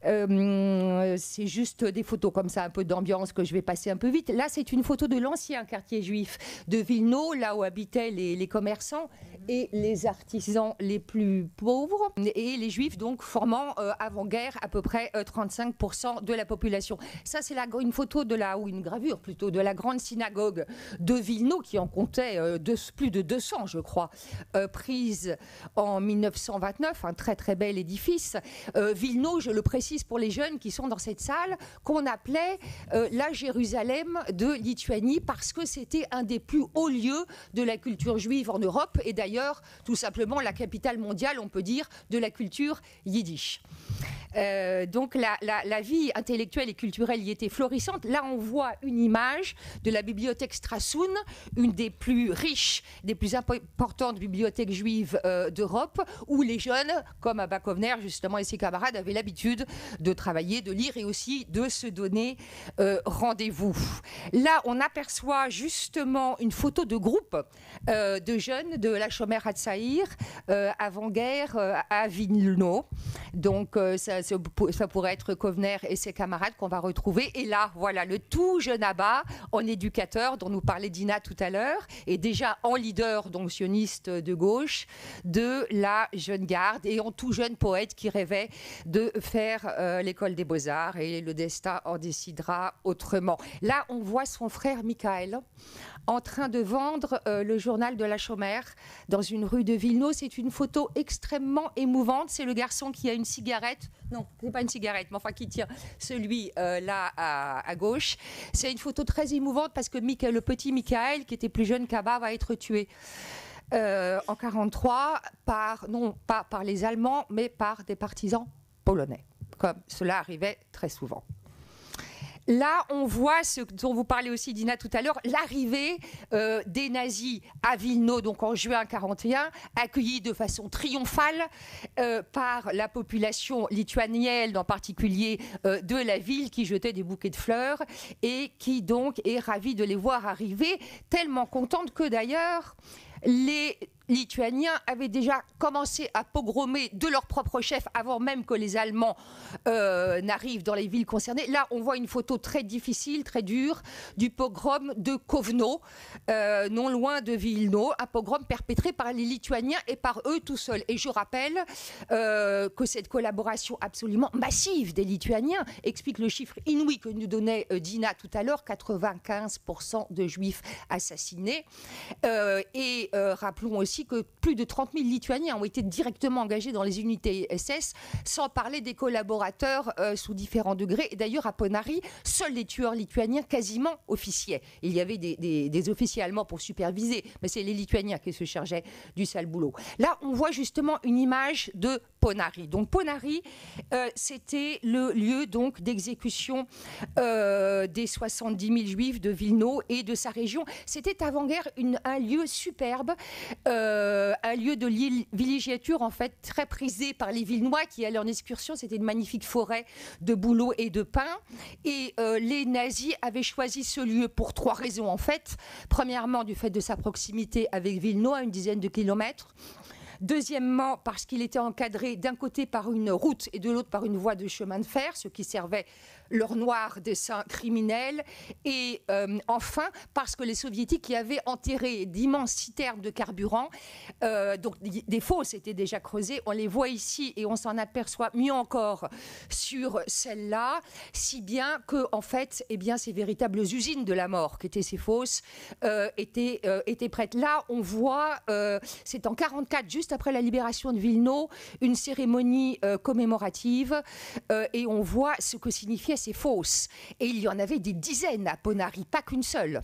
Euh, c'est juste des photos comme ça, un peu d'ambiance que je vais passer un peu vite. Là, c'est une photo de l'ancien quartier juif de Vilna, là où habitaient les, les commerçants et les artisans les plus pauvres, et les juifs donc formant euh, avant-guerre à peu près euh, trente-cinq pour cent de la population. Ça, c'est une photo de la, ou une gravure plutôt, de la grande synagogue de Vilna qui en comptait euh, de, plus de deux cents, je crois, euh, prise en mille neuf cent vingt-neuf, un très très bel édifice. Euh, Vilna, je le précise, exercice pour les jeunes qui sont dans cette salle qu'on appelait euh, la Jérusalem de Lituanie, parce que c'était un des plus hauts lieux de la culture juive en Europe, et d'ailleurs tout simplement la capitale mondiale, on peut dire, de la culture yiddish. Euh, donc la, la, la vie intellectuelle et culturelle y était florissante. Là on voit une image de la bibliothèque Strassoun, une des plus riches, des plus importantes bibliothèques juives euh, d'Europe, où les jeunes comme Abba Kovner justement et ses camarades avaient l'habitude de travailler, de lire et aussi de se donner euh, rendez-vous. Là on aperçoit justement une photo de groupe euh, de jeunes de la Hashomer Hatzair euh, avant-guerre euh, à Vilna. Donc euh, ça, ça, ça pourrait être Kovner et ses camarades qu'on va retrouver. Et là, voilà, le tout jeune Abba en éducateur dont nous parlait Dina tout à l'heure, et déjà en leader, donc sioniste de gauche, de la jeune garde, et en tout jeune poète qui rêvait de faire euh, l'école des beaux-arts, et le destin en décidera autrement. Là, on voit son frère Mikaël en train de vendre euh, le journal de la Hashomer dans une rue de Vilna. C'est une photo extrêmement émouvante. C'est le garçon qui a une cigarette, non, c'est pas une cigarette, mais enfin qui tient celui euh, là à, à gauche. C'est une photo très émouvante parce que Mika, le petit Mikaël, qui était plus jeune qu'Abba, va être tué euh, en mille neuf cent quarante-trois par, non pas par les Allemands, mais par des partisans polonais, comme cela arrivait très souvent. Là, on voit ce dont vous parlez aussi, Dina, tout à l'heure, l'arrivée euh, des nazis à Vilna, donc en juin mille neuf cent quarante et un, accueillie de façon triomphale euh, par la population lituanienne, en particulier euh, de la ville, qui jetait des bouquets de fleurs et qui donc est ravie de les voir arriver, tellement contente que d'ailleurs les Lituaniens avaient déjà commencé à pogromer de leur propre chef avant même que les Allemands euh, n'arrivent dans les villes concernées. Là, on voit une photo très difficile, très dure, du pogrom de Kovno, euh, non loin de Vilno, un pogrom perpétré par les Lituaniens et par eux tout seuls. Et je rappelle euh, que cette collaboration absolument massive des Lituaniens explique le chiffre inouï que nous donnait euh, Dina tout à l'heure, quatre-vingt-quinze pour cent de Juifs assassinés. Euh, et euh, rappelons aussi que plus de trente mille Lituaniens ont été directement engagés dans les unités S S, sans parler des collaborateurs euh, sous différents degrés. Et d'ailleurs, à Ponary, seuls les tueurs lituaniens quasiment officiaient. Il y avait des, des, des officiers allemands pour superviser, mais c'est les Lituaniens qui se chargeaient du sale boulot. Là, on voit justement une image de Ponary. Donc Ponary, euh, c'était le lieu donc d'exécution euh, des soixante-dix mille Juifs de Vilna et de sa région. C'était avant-guerre un lieu superbe, euh, un lieu de villégiature en fait très prisé par les Vilnois qui allaient en excursion. C'était une magnifique forêt de bouleaux et de pins. Et euh, les nazis avaient choisi ce lieu pour trois raisons en fait. Premièrement, du fait de sa proximité avec Vilna, à une dizaine de kilomètres. Deuxièmement, parce qu'il était encadré d'un côté par une route et de l'autre par une voie de chemin de fer, ce qui servait leur noir dessein criminel. Et euh, enfin, parce que les soviétiques y avaient enterré d'immenses citernes de carburant. Euh, donc des fosses étaient déjà creusées. On les voit ici et on s'en aperçoit mieux encore sur celle-là. Si bien que, en fait, eh bien, ces véritables usines de la mort qu'étaient ces fosses euh, étaient, euh, étaient prêtes. Là, on voit, euh, c'est en mille neuf cent quarante-quatre, juste après la libération de Vilna, une cérémonie euh, commémorative euh, et on voit ce que signifiaient ces fosses. Et il y en avait des dizaines à Ponary, pas qu'une seule.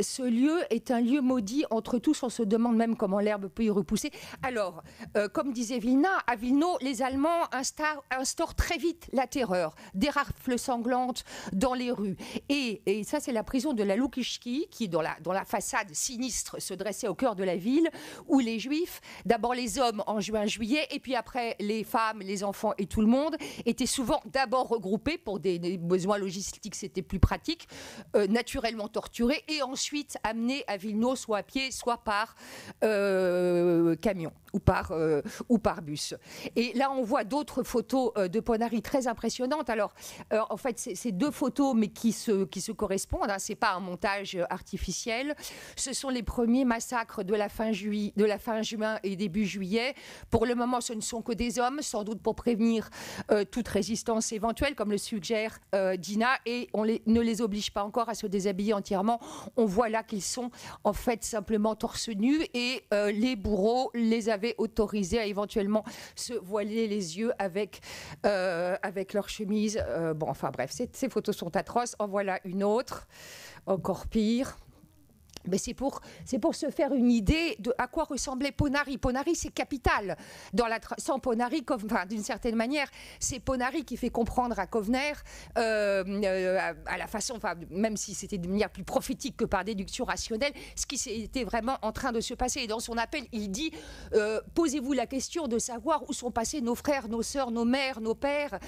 Ce lieu est un lieu maudit entre tous, on se demande même comment l'herbe peut y repousser. Alors, euh, comme disait Vilna, à Vilna, les Allemands instaurent, instaurent très vite la terreur, des rafles sanglantes dans les rues. Et, et ça, c'est la prison de la Lukischki, qui, dans la, dans la façade sinistre, se dressait au cœur de la ville, où les Juifs, d'abord les hommes en juin-juillet, et puis après les femmes, les enfants et tout le monde, étaient souvent d'abord regroupés pour des, des besoins logistiques, c'était plus pratique, euh, naturellement torturés, et ensuite ensuite amenés à Vilna, soit à pied, soit par euh, camion ou par, euh, ou par bus. Et là, on voit d'autres photos euh, de Ponary très impressionnantes. Alors, euh, en fait, c'est deux photos, mais qui se, qui se correspondent. Hein. Ce n'est pas un montage artificiel. Ce sont les premiers massacres de la, fin de la fin juin et début juillet. Pour le moment, ce ne sont que des hommes, sans doute pour prévenir euh, toute résistance éventuelle, comme le suggère euh, Dina, et on les, ne les oblige pas encore à se déshabiller entièrement. On voit là qu'ils sont en fait simplement torse nu et euh, les bourreaux les avaient autorisés à éventuellement se voiler les yeux avec, euh, avec leur chemise. Euh, bon, enfin bref, ces photos sont atroces. En voilà une autre, encore pire. Mais c'est pour, c'est pour se faire une idée de à quoi ressemblait Ponary. Ponary, c'est capital. Dans la sans Ponary, enfin, d'une certaine manière, c'est Ponary qui fait comprendre à Kovner, euh, euh, à, à la façon, enfin, même si c'était de manière plus prophétique que par déduction rationnelle, ce qui était vraiment en train de se passer. Et dans son appel, il dit euh, « Posez-vous la question de savoir où sont passés nos frères, nos sœurs, nos mères, nos pères.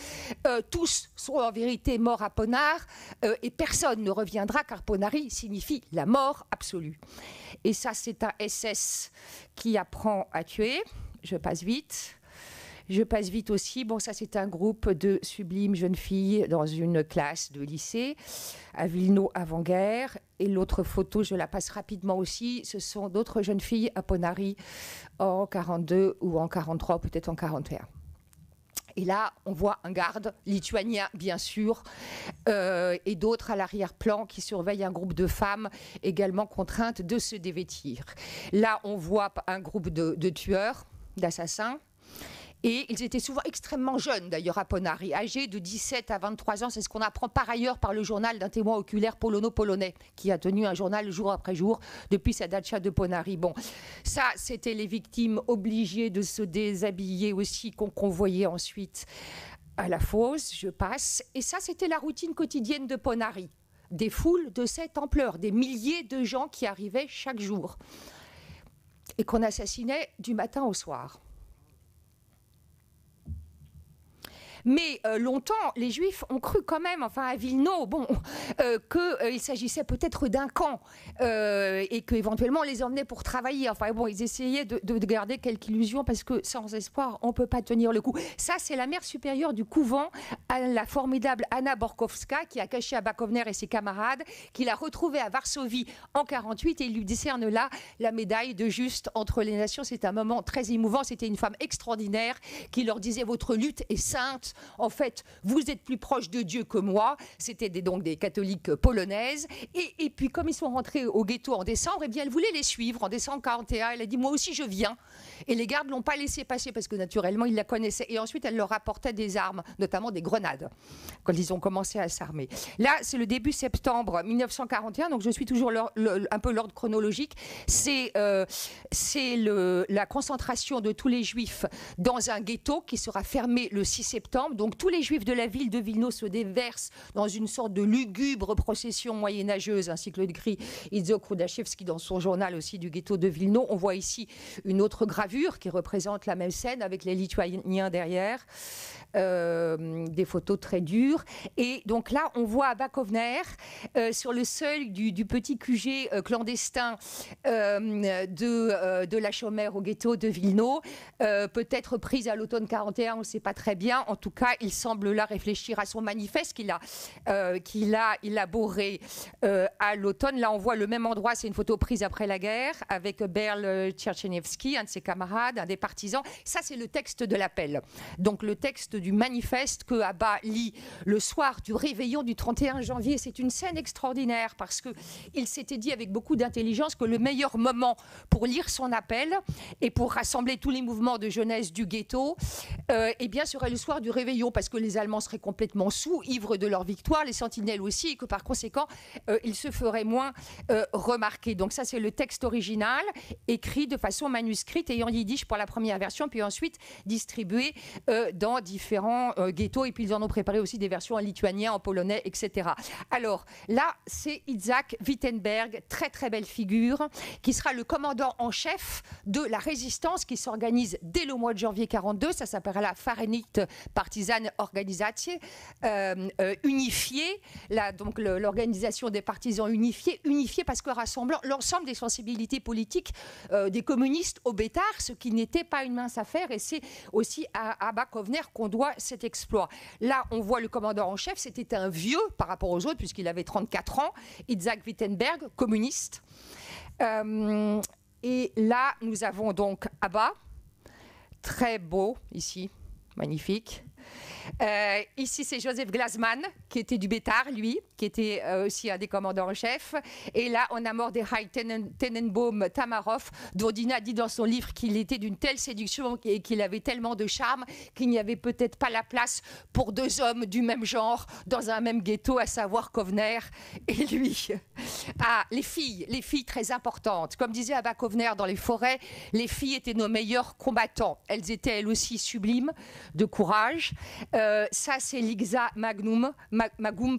Euh, tous sont en vérité morts à Ponar euh, et personne ne reviendra car Ponary signifie la mort à absolue. » Et ça, c'est un S S qui apprend à tuer. Je passe vite. Je passe vite aussi. Bon, ça, c'est un groupe de sublimes jeunes filles dans une classe de lycée à Vilno avant-guerre. Et l'autre photo, je la passe rapidement aussi. Ce sont d'autres jeunes filles à Ponary en quarante-deux ou en quarante-trois, peut-être en quarante et un. Et là, on voit un garde lituanien, bien sûr, euh, et d'autres à l'arrière-plan qui surveillent un groupe de femmes également contraintes de se dévêtir. Là, on voit un groupe de, de tueurs, d'assassins. Et ils étaient souvent extrêmement jeunes, d'ailleurs, à Ponary, âgés de dix-sept à vingt-trois ans. C'est ce qu'on apprend par ailleurs par le journal d'un témoin oculaire polono-polonais, qui a tenu un journal jour après jour depuis sa datcha de Ponary. Bon, ça, c'était les victimes obligées de se déshabiller aussi, qu'on convoyait ensuite à la fosse. Je passe. Et ça, c'était la routine quotidienne de Ponary. Des foules de cette ampleur, des milliers de gens qui arrivaient chaque jour et qu'on assassinait du matin au soir. Mais euh, longtemps, les Juifs ont cru quand même, enfin à Vilno, bon, euh, qu'il s'agissait peut-être d'un camp euh, et qu'éventuellement on les emmenait pour travailler. Enfin bon, ils essayaient de, de garder quelque illusion parce que sans espoir, on ne peut pas tenir le coup. Ça, c'est la mère supérieure du couvent, la formidable Anna Borkowska, qui a caché Abba Kovner et ses camarades, qu'il a retrouvé à Varsovie en quarante-huit et il lui décerne là la médaille de juste entre les nations. C'est un moment très émouvant. C'était une femme extraordinaire qui leur disait « Votre lutte est sainte. » En fait, vous êtes plus proche de Dieu que moi. C'était des, donc des catholiques polonaises. Et, et puis, comme ils sont rentrés au ghetto en décembre, eh bien, elle voulait les suivre. En décembre quarante et un, elle a dit « Moi aussi, je viens ». Et les gardes ne l'ont pas laissé passer parce que, naturellement, ils la connaissaient. Et ensuite, elle leur apportait des armes, notamment des grenades, quand ils ont commencé à s'armer. Là, c'est le début septembre mille neuf cent quarante et un. Donc, je suis toujours le, le, un peu l'ordre chronologique. C'est euh, la concentration de tous les Juifs dans un ghetto qui sera fermé le six septembre. Donc tous les Juifs de la ville de Vilno se déversent dans une sorte de lugubre procession moyenâgeuse, ainsi que le décrit Izo Khrudashevski dans son journal aussi du ghetto de Vilno. On voit ici une autre gravure qui représente la même scène avec les Lituaniens derrière, euh, des photos très dures. Et donc là, on voit Abba Kovner euh, sur le seuil du, du petit Q G euh, clandestin euh, de, euh, de la chômère au ghetto de Vilno, euh, peut-être prise à l'automne quarante et un, on ne sait pas très bien. En tout cas, il semble là réfléchir à son manifeste qu'il a, euh, qu'il a élaboré euh, à l'automne. Là, on voit le même endroit, c'est une photo prise après la guerre, avec Berl Szereszniewski, un de ses camarades, un des partisans. Ça, c'est le texte de l'appel. Donc, le texte du manifeste que Abba lit le soir du réveillon du trente et un janvier. C'est une scène extraordinaire parce qu'il s'était dit avec beaucoup d'intelligence que le meilleur moment pour lire son appel et pour rassembler tous les mouvements de jeunesse du ghetto, euh, eh bien, serait le soir du réveillon, parce que les Allemands seraient complètement sous, ivres de leur victoire, les sentinelles aussi, et que par conséquent, euh, ils se feraient moins euh, remarquer. Donc ça, c'est le texte original, écrit de façon manuscrite, et en yiddish pour la première version, puis ensuite distribué euh, dans différents euh, ghettos, et puis ils en ont préparé aussi des versions en lituanien, en polonais, et cetera. Alors là, c'est Isaac Wittenberg, très très belle figure, qui sera le commandant en chef de la résistance qui s'organise dès le mois de janvier quarante-deux, ça s'appellera la Fareynikte Partizaner Organizatsye, euh, euh, unifiée, là, donc l'organisation des partisans unifiés, unifiée parce que rassemblant l'ensemble des sensibilités politiques euh, des communistes au Bétar, ce qui n'était pas une mince affaire, et c'est aussi à Abba Kovner qu'on doit cet exploit. Là, on voit le commandant en chef, c'était un vieux par rapport aux autres, puisqu'il avait trente-quatre ans, Isaac Wittenberg, communiste. Euh, et là, nous avons donc Abba, très beau ici, magnifique. Euh, ici, c'est Joseph Glasman, qui était du Bétar, lui, qui était euh, aussi un des commandants en chef. Et là, on a Mordechai Tenen, Tenenbaum Tamarov, dont Dina dit dans son livre qu'il était d'une telle séduction et qu'il avait tellement de charme qu'il n'y avait peut-être pas la place pour deux hommes du même genre dans un même ghetto, à savoir Kovner et lui. Ah, les filles, les filles très importantes. Comme disait Abba Kovner dans Les Forêts, les filles étaient nos meilleurs combattants. Elles étaient elles aussi sublimes, de courage. Euh, ça, c'est Lixa Magnum, Magoun,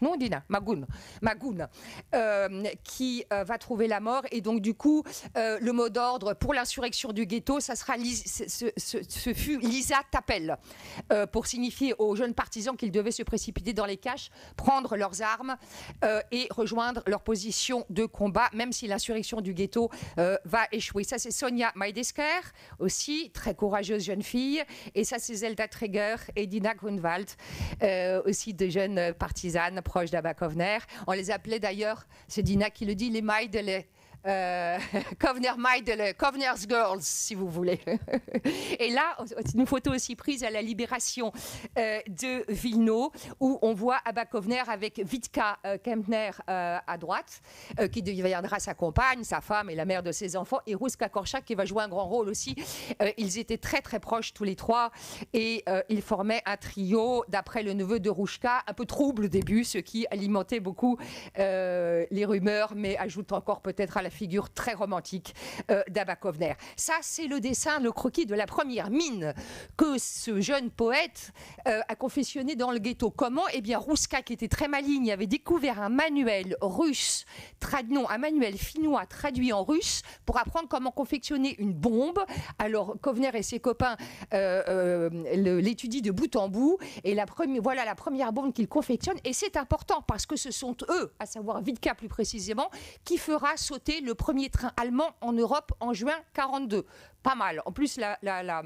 non Dina, Magoun, Magoun, euh, qui euh, va trouver la mort. Et donc, du coup, euh, le mot d'ordre pour l'insurrection du ghetto, ça sera ce, ce, ce fut Lisa Tappel, euh, pour signifier aux jeunes partisans qu'ils devaient se précipiter dans les caches, prendre leurs armes euh, et rejoindre leur position de combat, même si l'insurrection du ghetto euh, va échouer. Ça, c'est Sonia Maidesker, aussi très courageuse jeune fille. Et ça, c'est Zelda Trigger et Dina Grunwald, euh, aussi de jeunes partisanes proches d'Abba Kovner. On les appelait d'ailleurs, c'est Dina qui le dit, les Maidele. Euh, Kovner Maidele, Kovner's Girls, si vous voulez. Et là, une photo aussi prise à la libération euh, de Vilna, où on voit Abba Kovner avec Vitka euh, Kempner euh, à droite, euh, qui deviendra sa compagne, sa femme et la mère de ses enfants, et Ruzka Korczak, qui va jouer un grand rôle aussi. Euh, ils étaient très très proches tous les trois, et euh, ils formaient un trio, d'après le neveu de Rushka, un peu trouble au début, ce qui alimentait beaucoup euh, les rumeurs, mais ajoute encore peut-être à la figure très romantique euh, d'Abba Kovner. Ça, c'est le dessin, le croquis de la première mine que ce jeune poète euh, a confectionné dans le ghetto. Comment? Eh bien, Ruska, qui était très maligne, avait découvert un manuel russe, non, un manuel finnois traduit en russe pour apprendre comment confectionner une bombe. Alors, Kovner et ses copains euh, euh, l'étudient de bout en bout, et la première, voilà la première bombe qu'ils confectionnent, et c'est important parce que ce sont eux, à savoir Vitka plus précisément, qui fera sauter le premier train allemand en Europe en juin mille neuf cent quarante-deux. Pas mal. En plus, la, la, la,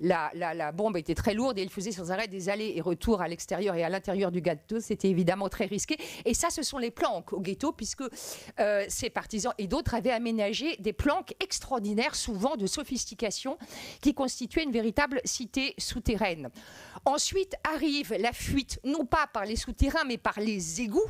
la, la, la bombe était très lourde et il faisait sans arrêt des allers et retours à l'extérieur et à l'intérieur du ghetto. C'était évidemment très risqué. Et ça, ce sont les planques au ghetto, puisque euh, ces partisans et d'autres avaient aménagé des planques extraordinaires, souvent de sophistication, qui constituaient une véritable cité souterraine. Ensuite arrive la fuite, non pas par les souterrains, mais par les égouts.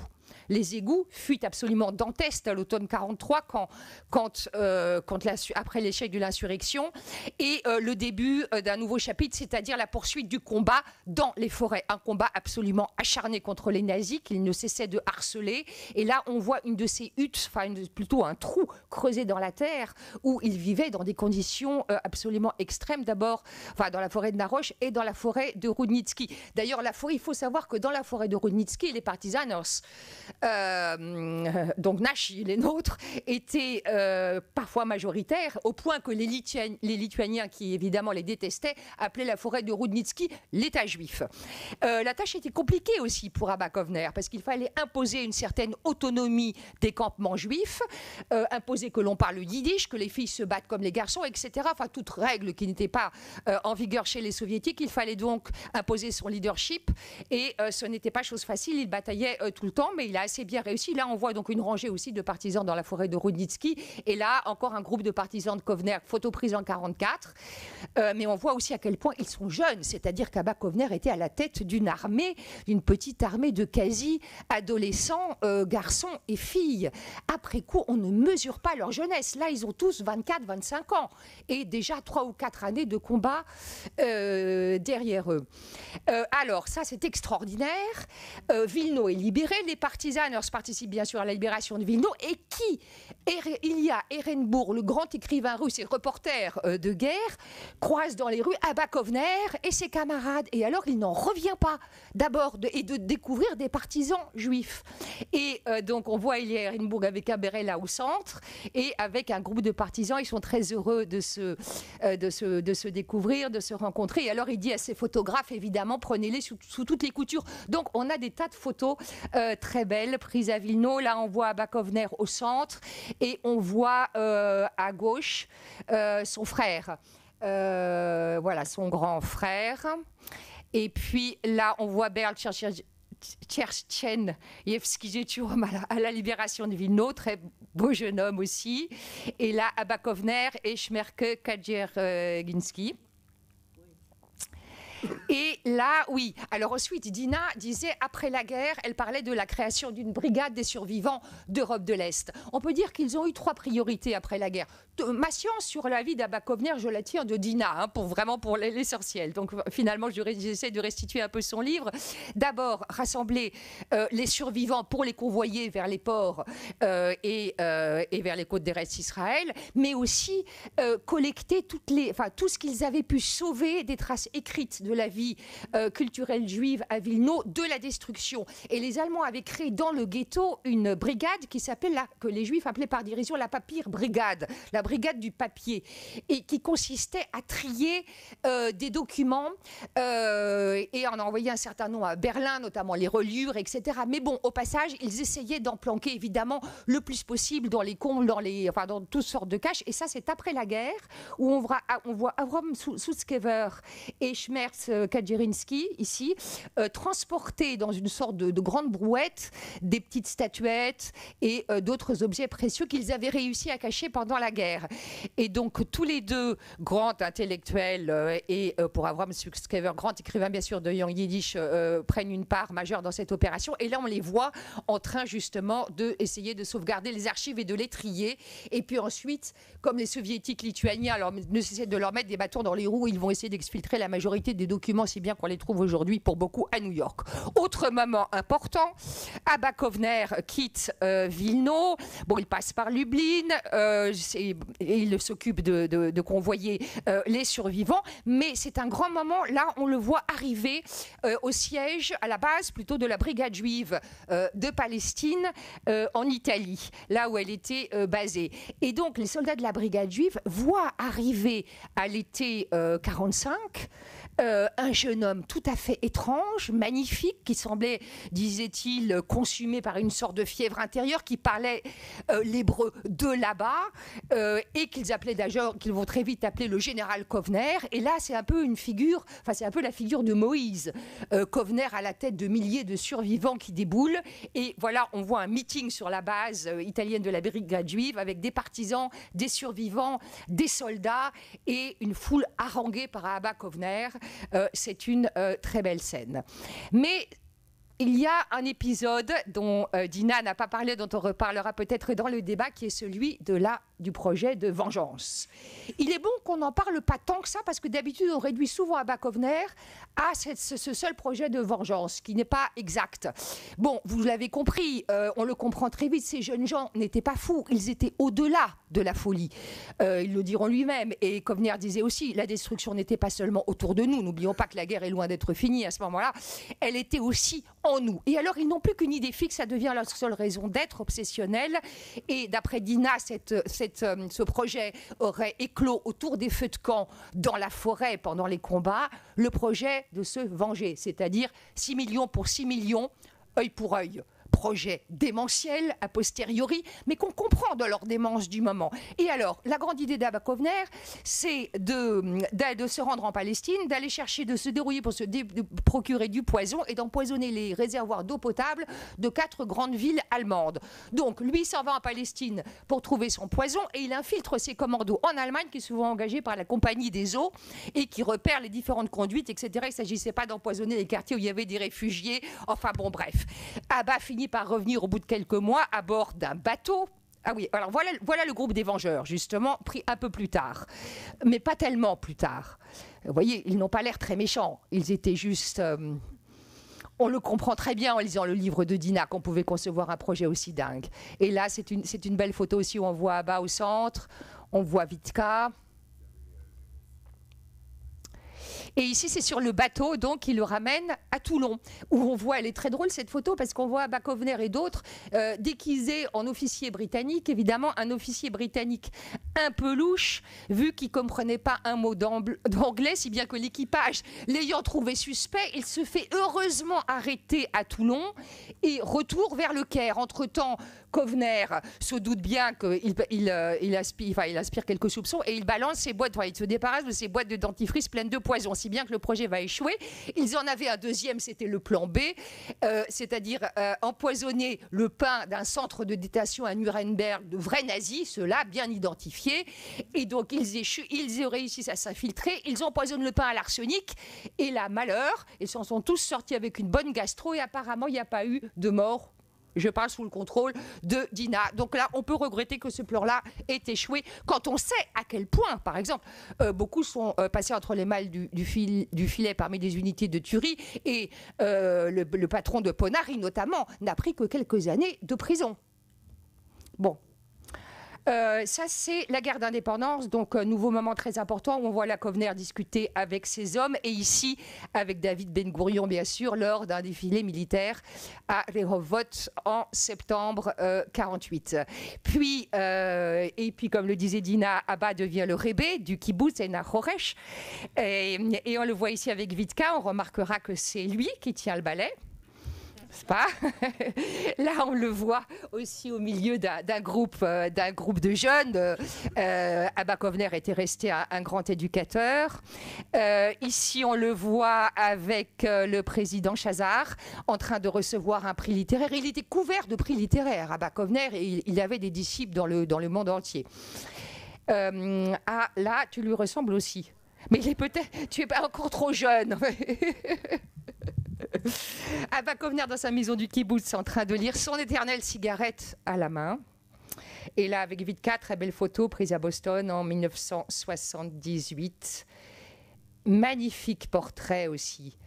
Les égouts, fuite absolument dantesque à l'automne quarante-trois, quand, quand, euh, quand la, après l'échec de l'insurrection, et euh, le début euh, d'un nouveau chapitre, c'est-à-dire la poursuite du combat dans les forêts. Un combat absolument acharné contre les nazis qu'ils ne cessaient de harceler. Et là, on voit une de ces huttes, enfin plutôt un trou creusé dans la terre, où ils vivaient dans des conditions euh, absolument extrêmes, d'abord enfin, dans la forêt de Naroche et dans la forêt de Rudnitsky. D'ailleurs, il faut savoir que dans la forêt de Rudnitsky, les partisanos, Euh, donc Nashi, les nôtres, étaient euh, parfois majoritaires, au point que les, Lituani les Lituaniens, qui évidemment les détestaient, appelaient la forêt de Rudnitsky l'État juif. Euh, la tâche était compliquée aussi pour Abba Kovner, parce qu'il fallait imposer une certaine autonomie des campements juifs, euh, imposer que l'on parle yiddish, que les filles se battent comme les garçons, et cetera. Enfin, toute règle qui n'était pas euh, en vigueur chez les soviétiques, il fallait donc imposer son leadership, et euh, ce n'était pas chose facile, il bataillait euh, tout le temps, mais il a assez bien réussi. Là, on voit donc une rangée aussi de partisans dans la forêt de Rudnitsky. Et là, encore un groupe de partisans de Kovner, photo prise en mille neuf cent quarante-quatre. Euh, mais on voit aussi à quel point ils sont jeunes. C'est-à-dire qu'Abba Kovner était à la tête d'une armée, d'une petite armée de quasi-adolescents, euh, garçons et filles. Après coup, on ne mesure pas leur jeunesse. Là, ils ont tous vingt-quatre, vingt-cinq ans. Et déjà trois ou quatre années de combat euh, derrière eux. Euh, alors, ça, c'est extraordinaire. Euh, Vilna est libérée. Les partisans participe bien sûr à la libération de Vilna, et qui, Ilya Ehrenburg, le grand écrivain russe et reporter de guerre, croise dans les rues Abba Kovner et ses camarades. Et alors, il n'en revient pas d'abord de, et de découvrir des partisans juifs. Et euh, donc, on voit Ilya Ehrenburg avec un béret là au centre et avec un groupe de partisans. Ils sont très heureux de se, euh, de se, de se découvrir, de se rencontrer. Et alors, il dit à ses photographes, évidemment, prenez-les sous, sous toutes les coutures. Donc, on a des tas de photos euh, très belles prise à Vilna. Là, on voit Abba Kovner au centre et on voit euh, à gauche euh, son frère. Euh, voilà, son grand frère. Et puis là, on voit Berl Szereszniewski à la libération de Vilna, très beau jeune homme aussi. Et là, Abba Kovner et Shmerke Kaczerginski. Et là, oui. Alors ensuite, Dina disait, après la guerre, elle parlait de la création d'une brigade des survivants d'Europe de l'Est. On peut dire qu'ils ont eu trois priorités après la guerre. Ma science sur la vie d'Abba Kovner, je la tire de Dina, hein, pour vraiment pour l'essentiel. Donc finalement, j'essaie de restituer un peu son livre. D'abord, rassembler euh, les survivants pour les convoyer vers les ports euh, et, euh, et vers les côtes d'Eretz Israël, mais aussi euh, collecter toutes les, enfin, tout ce qu'ils avaient pu sauver des traces écrites de la vie euh, culturelle juive à Vilno, de la destruction. Et les Allemands avaient créé dans le ghetto une brigade qui s'appelle, que les Juifs appelaient par dérision la papier brigade, la brigade du papier, et qui consistait à trier euh, des documents euh, et en envoyer un certain nombre à Berlin, notamment les reliures, et cetera. Mais bon, au passage, ils essayaient d'en planquer évidemment le plus possible dans les combles, dans les, enfin, dans toutes sortes de caches. Et ça, c'est après la guerre où on voit, on voit Avrom Sutzkever et Shmerke Kaczerginski ici euh, transporter dans une sorte de, de grande brouette des petites statuettes et euh, d'autres objets précieux qu'ils avaient réussi à cacher pendant la guerre. Et donc tous les deux grands intellectuels euh, et euh, pour Avrom Sutzkever, grand écrivain bien sûr de Yiddish, euh, prennent une part majeure dans cette opération. Et là on les voit en train justement de essayer de sauvegarder les archives et de les trier. Et puis ensuite, comme les soviétiques lituaniens alors, ne cessaient de leur mettre des bâtons dans les roues, ils vont essayer d'exfiltrer la majorité des documents, si bien qu'on les trouve aujourd'hui pour beaucoup à New York. Autre moment important, Abba Kovner quitte euh, Vilno. Bon, il passe par Lublin euh, et, et il s'occupe de, de, de convoyer euh, les survivants. Mais c'est un grand moment. Là, on le voit arriver euh, au siège, à la base plutôt de la brigade juive euh, de Palestine euh, en Italie, là où elle était euh, basée. Et donc, les soldats de la brigade juive voient arriver à l'été euh, quarante-cinq Euh, un jeune homme tout à fait étrange, magnifique, qui semblait, disait-il, consumé par une sorte de fièvre intérieure, qui parlait euh, l'hébreu de là-bas, euh, et qu'ils appelaient d'ailleurs, qu'ils vont très vite appeler le général Kovner. Et là, c'est un peu une figure, enfin c'est un peu la figure de Moïse. Euh, Kovner à la tête de milliers de survivants qui déboulent. Et voilà, on voit un meeting sur la base euh, italienne de la brigade juive avec des partisans, des survivants, des soldats et une foule haranguée par Abba Kovner. Euh, c'est une euh, très belle scène. Mais il y a un épisode dont euh, Dina n'a pas parlé, dont on reparlera peut-être dans le débat, qui est celui de la, du projet de vengeance. Il est bon qu'on n'en parle pas tant que ça, parce que d'habitude, on réduit souvent Abba Kovner à cette, ce, ce seul projet de vengeance, qui n'est pas exact. Bon, vous l'avez compris, euh, on le comprend très vite, ces jeunes gens n'étaient pas fous, ils étaient au-delà de la folie. Euh, ils le diront lui-même, et Kovner disait aussi, la destruction n'était pas seulement autour de nous, n'oublions pas que la guerre est loin d'être finie à ce moment-là, elle était aussi en nous. Et alors, ils n'ont plus qu'une idée fixe, ça devient leur seule raison d'être, obsessionnelle. Et d'après Dina, cette, cette, ce projet aurait éclos autour des feux de camp, dans la forêt, pendant les combats, le projet de se venger, c'est-à-dire six millions pour six millions, œil pour œil. Projet démentiel, a posteriori, mais qu'on comprend dans leur démence du moment. Et alors, la grande idée d'Abba Kovner, c'est de, de, de se rendre en Palestine, d'aller chercher, de se dérouiller pour se dé, procurer du poison et d'empoisonner les réservoirs d'eau potable de quatre grandes villes allemandes. Donc, lui s'en va en Palestine pour trouver son poison et il infiltre ses commandos en Allemagne, qui est souvent engagée par la compagnie des eaux et qui repère les différentes conduites, et cetera. Il ne s'agissait pas d'empoisonner les quartiers où il y avait des réfugiés. Enfin bon, bref. Abba finit par revenir au bout de quelques mois à bord d'un bateau. Ah oui, alors voilà, voilà le groupe des Vengeurs, justement, pris un peu plus tard. Mais pas tellement plus tard. Vous voyez, ils n'ont pas l'air très méchants. Ils étaient juste... Euh, on le comprend très bien en lisant le livre de Dina qu'on pouvait concevoir un projet aussi dingue. Et là, c'est une, c'est une belle photo aussi où on voit Abba au centre, on voit Vitka... Et ici, c'est sur le bateau, donc, qui le ramène à Toulon, où on voit, elle est très drôle cette photo, parce qu'on voit Abba Kovner et d'autres euh, déguisés en officier britannique, évidemment un officier britannique un peu louche, vu qu'il ne comprenait pas un mot d'anglais, si bien que l'équipage, l'ayant trouvé suspect, il se fait heureusement arrêter à Toulon et retour vers le Caire. Entre-temps, Kovner se doute bien qu'il il, euh, il aspire, enfin, il aspire quelques soupçons et il balance ses boîtes, enfin, il se débarrasse de ses boîtes de dentifrice pleines de poison. si bien que le projet va échouer. Ils en avaient un deuxième, c'était le plan B, euh, c'est-à-dire euh, empoisonner le pain d'un centre de détention à Nuremberg de vrais nazis, ceux-là bien identifiés, et donc ils échouent, ils réussissent à s'infiltrer, ils empoisonnent le pain à l'arsenic, et là, malheur, ils s'en sont tous sortis avec une bonne gastro, et apparemment il n'y a pas eu de mort. Je parle sous le contrôle de Dina. Donc là, on peut regretter que ce plan-là ait échoué. Quand on sait à quel point, par exemple, euh, beaucoup sont euh, passés entre les mailles du, du, fil, du filet parmi des unités de tuerie, et euh, le, le patron de Ponary, notamment, n'a pris que quelques années de prison. Bon. Euh, ça, c'est la guerre d'indépendance, donc euh, nouveau moment très important où on voit la Kovner discuter avec ses hommes, et ici avec David Ben-Gurion, bien sûr, lors d'un défilé militaire à Rehovot en septembre euh, quarante-huit. Puis, euh, et puis, comme le disait Dina, Abba devient le rébé du kibbutz et Nachoresh, et, et on le voit ici avec Vitka, on remarquera que c'est lui qui tient le balai. Pas là, on le voit aussi au milieu d'un groupe, euh, d'un groupe de jeunes. Euh, Abba Kovner était resté un, un grand éducateur. Euh, ici, on le voit avec euh, le président Chazar en train de recevoir un prix littéraire. Il était couvert de prix littéraires, Abba Kovner, et il, il avait des disciples dans le, dans le monde entier. Euh, ah, là, tu lui ressembles aussi. Mais il est peut-être, tu es pas encore trop jeune. Abba Kovner dans sa maison du kibbutz en train de lire, son éternelle cigarette à la main. Et là, avec Vitka, très belle photo prise à Boston en mille neuf cent soixante-dix-huit. Magnifique portrait aussi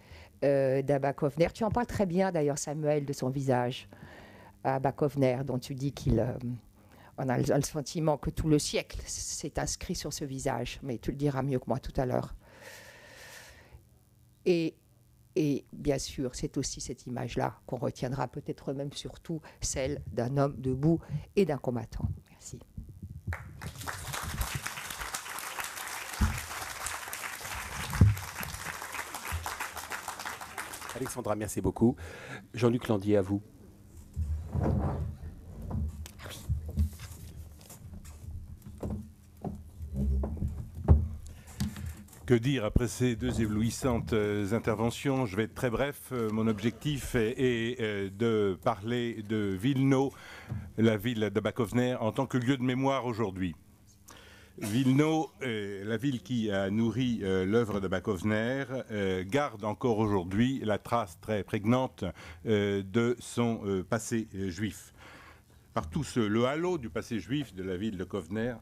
euh, d'Abba Kovner. Tu en parles très bien d'ailleurs, Samuel, de son visage. Abba Kovner, dont tu dis qu'il... Euh, on a le sentiment que tout le siècle s'est inscrit sur ce visage. Mais tu le diras mieux que moi tout à l'heure. Et... Et bien sûr, c'est aussi cette image-là qu'on retiendra, peut-être même surtout celle d'un homme debout et d'un combattant. Merci. Alexandra, merci beaucoup. Jean-Luc Landier, à vous. Que dire après ces deux éblouissantes interventions? Je vais être très bref. Mon objectif est, est de parler de Vilna, la ville d'Abba Kovner, en tant que lieu de mémoire aujourd'hui. Vilna, la ville qui a nourri l'œuvre d'Abba Kovner, garde encore aujourd'hui la trace très prégnante de son passé juif. Par tout ce, le halo du passé juif de la ville de Kovner,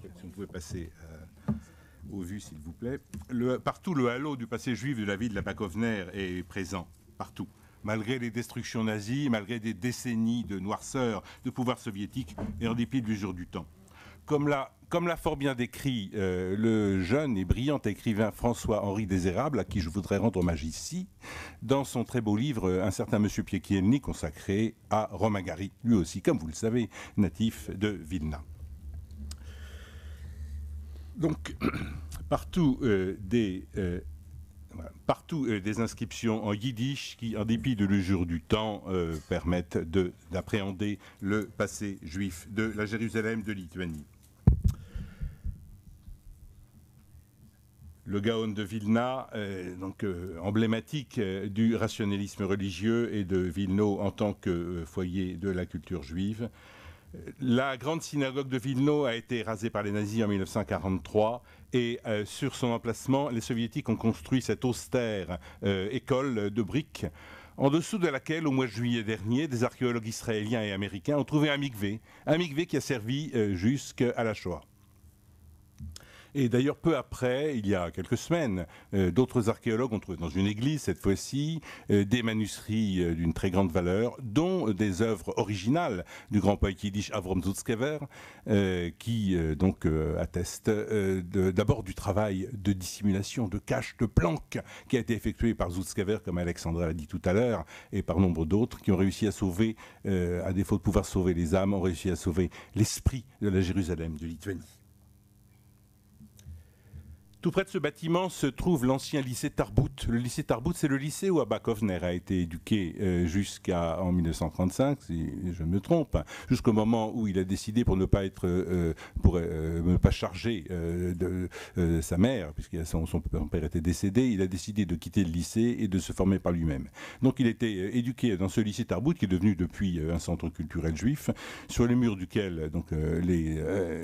si on pouvait passer à... au vu, s'il vous plaît. Le, partout, le halo du passé juif de la ville d'Abba Kovner est présent, partout. Malgré les destructions nazies, malgré des décennies de noirceur de pouvoir soviétique et en dépit de l'usure du temps. Comme l'a comme l'a fort bien décrit euh, le jeune et brillant écrivain François-Henri Désérable, à qui je voudrais rendre hommage ici, dans son très beau livre euh, Un certain monsieur Piekielny, consacré à Romain Gary, lui aussi, comme vous le savez, natif de Vilna. Donc, partout, euh, des, euh, voilà, partout euh, des inscriptions en yiddish qui, en dépit de l'usure du temps, euh, permettent d'appréhender le passé juif de la Jérusalem de Lituanie. Le Gaon de Vilna, euh, donc, euh, emblématique euh, du rationalisme religieux et de Vilna en tant que euh, foyer de la culture juive. La grande synagogue de Vilna a été rasée par les nazis en mille neuf cent quarante-trois et euh, sur son emplacement, les soviétiques ont construit cette austère euh, école de briques en dessous de laquelle, au mois de juillet dernier, des archéologues israéliens et américains ont trouvé un mikvé, un mikvé qui a servi euh, jusqu'à la Shoah. Et d'ailleurs, peu après, il y a quelques semaines, euh, d'autres archéologues ont trouvé dans une église, cette fois-ci, euh, des manuscrits euh, d'une très grande valeur, dont euh, des œuvres originales du grand poète yiddish Avrom Sutzkever, euh, qui euh, donc euh, atteste euh, d'abord du travail de dissimulation, de cache, de planque, qui a été effectué par Sutzkever, comme Alexandra l'a dit tout à l'heure, et par nombre d'autres, qui ont réussi à sauver, euh, à défaut de pouvoir sauver les âmes, ont réussi à sauver l'esprit de la Jérusalem de Lituanie. Tout près de ce bâtiment se trouve l'ancien lycée Tarbout. Le lycée Tarbout, c'est le lycée où Abba Kovner a été éduqué jusqu'en mille neuf cent trente-cinq, si je me trompe, jusqu'au moment où il a décidé pour ne pas être, pour ne pas charger de sa mère, puisque son, son père était décédé, il a décidé de quitter le lycée et de se former par lui-même. Donc il était éduqué dans ce lycée Tarbout, qui est devenu depuis un centre culturel juif, sur les murs duquel donc, les,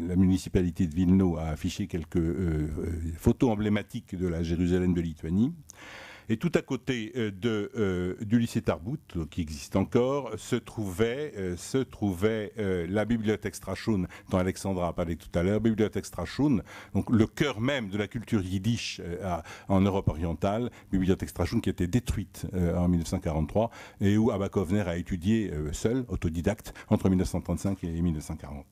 la municipalité de Vilna a affiché quelques euh, photos photo emblématique de la Jérusalem de Lituanie. Et tout à côté de, euh, du lycée Tarbout, qui existe encore, se trouvait, euh, se trouvait euh, la bibliothèque Strashoun, dont Alexandra a parlé tout à l'heure, bibliothèque Strashoun, donc le cœur même de la culture yiddish euh, à, en Europe orientale, bibliothèque Strashoun qui a été détruite euh, en mille neuf cent quarante-trois et où Abba Kovner a étudié euh, seul, autodidacte, entre mille neuf cent trente-cinq et mille neuf cent quarante.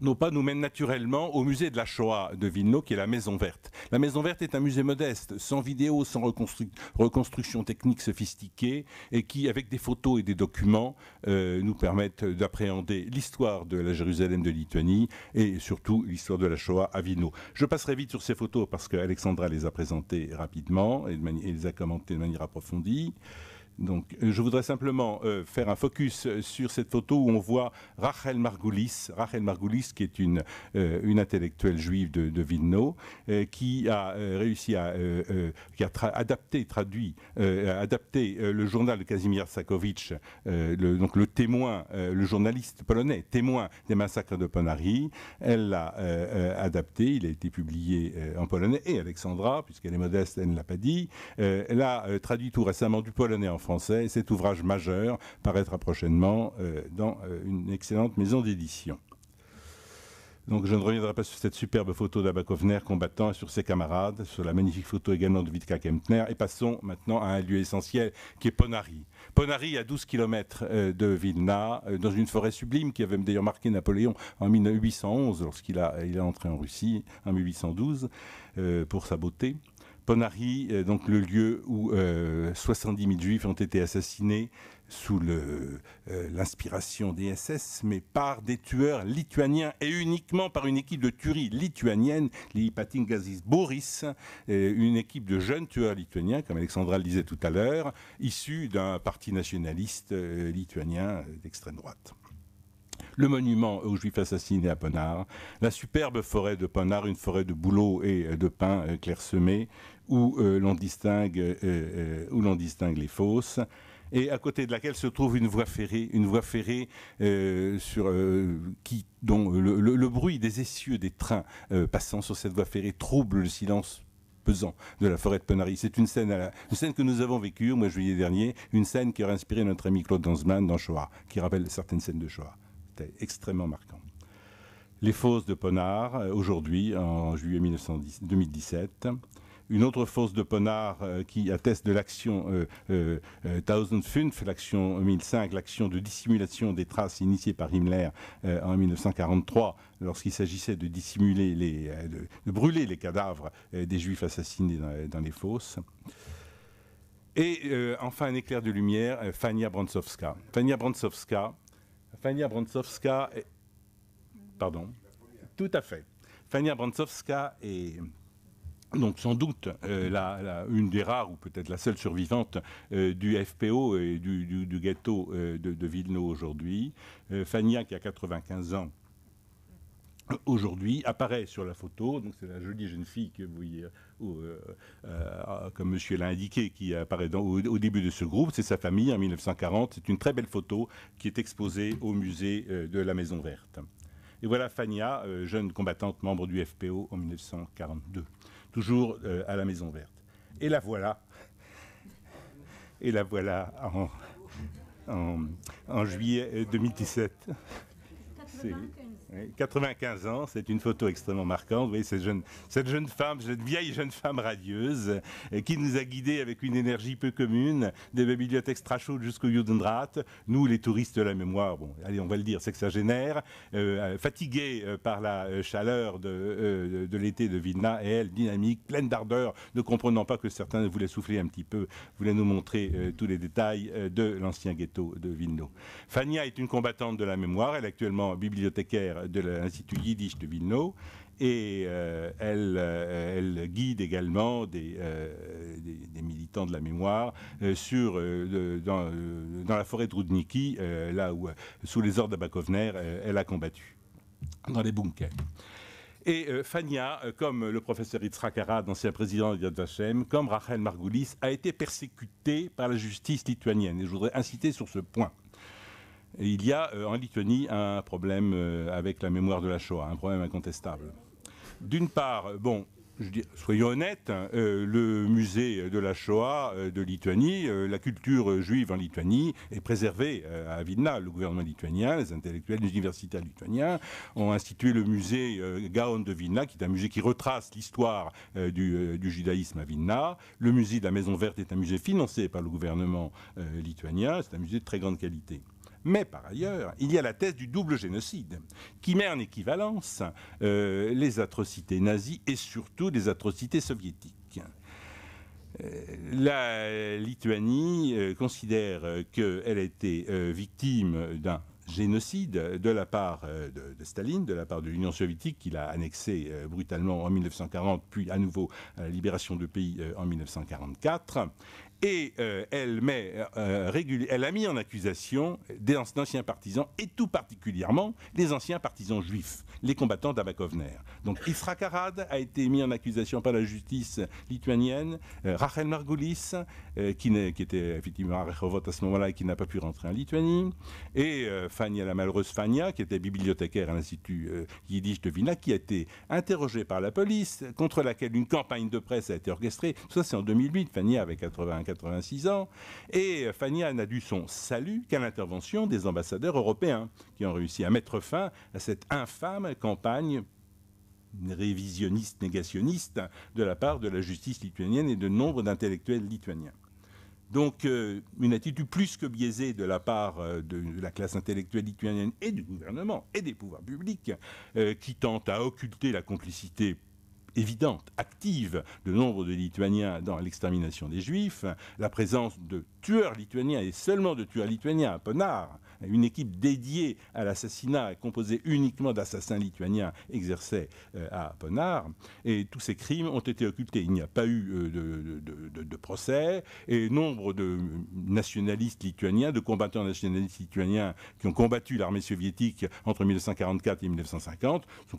Nos pas nous mènent naturellement au musée de la Shoah de Vilna, qui est la Maison Verte. La Maison Verte est un musée modeste, sans vidéo, sans reconstru reconstruction technique sophistiquée, et qui, avec des photos et des documents, euh, nous permettent d'appréhender l'histoire de la Jérusalem de Lituanie, et surtout l'histoire de la Shoah à Vilna. Je passerai vite sur ces photos, parce qu'Alexandra les a présentées rapidement, et, et les a commentées de manière approfondie. Donc, je voudrais simplement euh, faire un focus sur cette photo où on voit Rachel Margolis, Rachel Margolis qui est une, euh, une intellectuelle juive de, de Vilna, euh, qui a euh, réussi à euh, euh, qui a tra adapté, traduit, euh, adapté euh, le journal de Kazimierz Sakowicz, euh, le, donc le témoin, euh, le journaliste polonais, témoin des massacres de Ponary. Elle l'a euh, euh, adapté, il a été publié euh, en polonais, et Alexandra, puisqu'elle est modeste, elle ne l'a pas dit, euh, l'a euh, traduit tout récemment du polonais en français. Cet ouvrage majeur paraîtra prochainement euh, dans euh, une excellente maison d'édition. Donc je ne reviendrai pas sur cette superbe photo d'Abba Kovner combattant et sur ses camarades, sur la magnifique photo également de Vitka Kempner, et passons maintenant à un lieu essentiel qui est Ponary. Ponary, à douze kilomètres de Vilna, dans une forêt sublime qui avait d'ailleurs marqué Napoléon en mille huit cent onze, lorsqu'il a, il a entré en Russie en mille huit cent douze, euh, pour sa beauté. Ponary, donc le lieu où euh, soixante-dix mille juifs ont été assassinés sous l'inspiration euh, des S S, mais par des tueurs lituaniens et uniquement par une équipe de tuerie lituanienne, les Ypatingazis Boris, euh, une équipe de jeunes tueurs lituaniens, comme Alexandra le disait tout à l'heure, issus d'un parti nationaliste euh, lituanien d'extrême droite. Le monument aux Juifs assassinés à Ponary, la superbe forêt de Ponary, une forêt de bouleaux et de pins clairsemés, où euh, l'on distingue, euh, euh, où l'on distingue les fosses, et à côté de laquelle se trouve une voie ferrée, une voie ferrée euh, sur, euh, qui, dont le, le, le bruit des essieux des trains euh, passant sur cette voie ferrée trouble le silence pesant de la forêt de Ponary. C'est une scène, à la, une scène que nous avons vécue au mois de juillet dernier, une scène qui aurait inspiré notre ami Claude Danzmann dans Shoah, qui rappelle certaines scènes de Shoah. C'était extrêmement marquant. Les fosses de Ponary, aujourd'hui, en juillet deux mille dix-sept. Une autre fosse de Ponary euh, qui atteste de l'action euh, euh, mille cinq, l'action mille cinq, l'action de dissimulation des traces initiée par Himmler euh, en mille neuf cent quarante-trois, lorsqu'il s'agissait de dissimuler, les, euh, de, de brûler les cadavres euh, des Juifs assassinés dans, dans les fosses. Et euh, enfin, un éclair de lumière, euh, Fania Bronszovska. Fania Bronszovska. Fania Bronszovska est... Pardon. Tout à fait. Fania Bronszovska est donc sans doute euh, la, la, une des rares, ou peut-être la seule survivante euh, du F P O et du, du, du ghetto euh, de, de Vilna aujourd'hui. Euh, Fania, qui a quatre-vingt-quinze ans aujourd'hui, apparaît sur la photo. Donc c'est la jolie jeune fille que vous voyez, où, euh, euh, comme monsieur l'a indiqué, qui apparaît dans, au, au début de ce groupe. C'est sa famille en mille neuf cent quarante. C'est une très belle photo qui est exposée au musée euh, de la Maison Verte. Et voilà Fania, euh, jeune combattante, membre du F P O en mille neuf cent quarante-deux. Toujours euh, à la Maison Verte. Et la voilà, et la voilà en, en, en juillet deux mille dix-sept. quatre-vingt-quinze ans, c'est une photo extrêmement marquante. Vous voyez cette jeune, cette jeune femme, cette vieille jeune femme radieuse, qui nous a guidés avec une énergie peu commune, des bibliothèques Strashoun jusqu'au Judendrath. Nous, les touristes de la mémoire, bon, allez, on va le dire, c'est que ça génère, euh, fatigués par la chaleur de, euh, de l'été de Vilna, et elle, dynamique, pleine d'ardeur, ne comprenant pas que certains voulaient souffler un petit peu, voulaient nous montrer euh, tous les détails euh, de l'ancien ghetto de Vilna. Fania est une combattante de la mémoire, elle est actuellement bibliothécaire de l'Institut Yiddish de Vilna, Et euh, elle, euh, elle guide également des, euh, des, des militants de la mémoire euh, sur, euh, dans, euh, dans la forêt de Rudniki, euh, là où, sous les ordres d'Abba Kovner, euh, elle a combattu, dans les bunkers. Et euh, Fania, euh, comme le professeur Yitzhak Arad, ancien président de Yad Vashem, comme Rachel Margolis, a été persécutée par la justice lituanienne. Et je voudrais insister sur ce point. Et il y a euh, en Lituanie un problème euh, avec la mémoire de la Shoah, un problème incontestable. D'une part, bon, je dis, soyons honnêtes, euh, le musée de la Shoah euh, de Lituanie, euh, la culture juive en Lituanie est préservée euh, à Vilna. Le gouvernement lituanien, les intellectuels, les universitaires lituaniens ont institué le musée euh, Gaon de Vilna, qui est un musée qui retrace l'histoire euh, du, euh, du judaïsme à Vilna. Le musée de la Maison Verte est un musée financé par le gouvernement euh, lituanien, c'est un musée de très grande qualité. Mais par ailleurs, il y a la thèse du double génocide, qui met en équivalence euh, les atrocités nazies et surtout les atrocités soviétiques. Euh, la Lituanie euh, considère qu'elle a été euh, victime d'un génocide de la part euh, de, de Staline, de la part de l'Union soviétique, qu'il a annexé euh, brutalement en mille neuf cent quarante, puis à nouveau à la libération du pays euh, en mille neuf cent quarante-quatre. Et euh, elle, met, euh, régul... elle a mis en accusation des anciens partisans, et tout particulièrement des anciens partisans juifs, les combattants d'Abba Kovner. Donc Yitzhak Arad a été mis en accusation par la justice lituanienne, euh, Rachel Margolis, euh, qui, qui était effectivement à Rehovot à ce moment-là et qui n'a pas pu rentrer en Lituanie, et euh, Fania, la malheureuse Fania, qui était bibliothécaire à l'Institut euh, Yiddish de Vilna, qui a été interrogée par la police, contre laquelle une campagne de presse a été orchestrée. Ça, c'est en deux mille huit, Fania avait quatre-vingt-quatre quatre-vingt-six ans, et Fania n'a dû son salut qu'à l'intervention des ambassadeurs européens qui ont réussi à mettre fin à cette infâme campagne révisionniste, négationniste de la part de la justice lituanienne et de nombre d'intellectuels lituaniens. Donc euh, une attitude plus que biaisée de la part euh, de la classe intellectuelle lituanienne et du gouvernement et des pouvoirs publics euh, qui tentent à occulter la complicité évidente, active, de nombre de Lituaniens dans l'extermination des Juifs, la présence de tueurs lituaniens, et seulement de tueurs lituaniens à Ponary, une équipe dédiée à l'assassinat, composée uniquement d'assassins lituaniens, exerçait euh, à Ponary, et tous ces crimes ont été occultés. Il n'y a pas eu euh, de, de, de, de procès, et nombre de nationalistes lituaniens, de combattants nationalistes lituaniens qui ont combattu l'armée soviétique entre mille neuf cent quarante-quatre et mille neuf cent cinquante, sont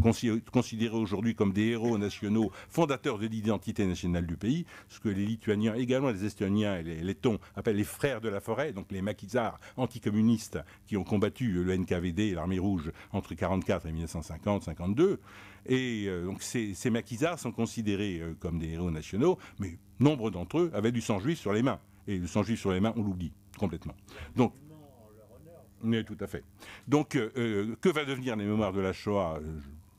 considérés aujourd'hui comme des héros nationaux, fondateurs de l'identité nationale du pays, ce que les Lituaniens, également les Estoniens et les Lettons appellent les frères de la forêt, donc les maquisards anticommunistes qui ont combattu le N K V D et l'armée rouge entre mille neuf cent quarante-quatre et mille neuf cent cinquante cinquante-deux. Et euh, donc ces, ces maquisards sont considérés euh, comme des héros nationaux, mais nombre d'entre eux avaient du sang juif sur les mains. Et le sang juif sur les mains, on l'oublie complètement. Donc, mais tout à fait. Donc, euh, que va devenir les mémoires de la Shoah?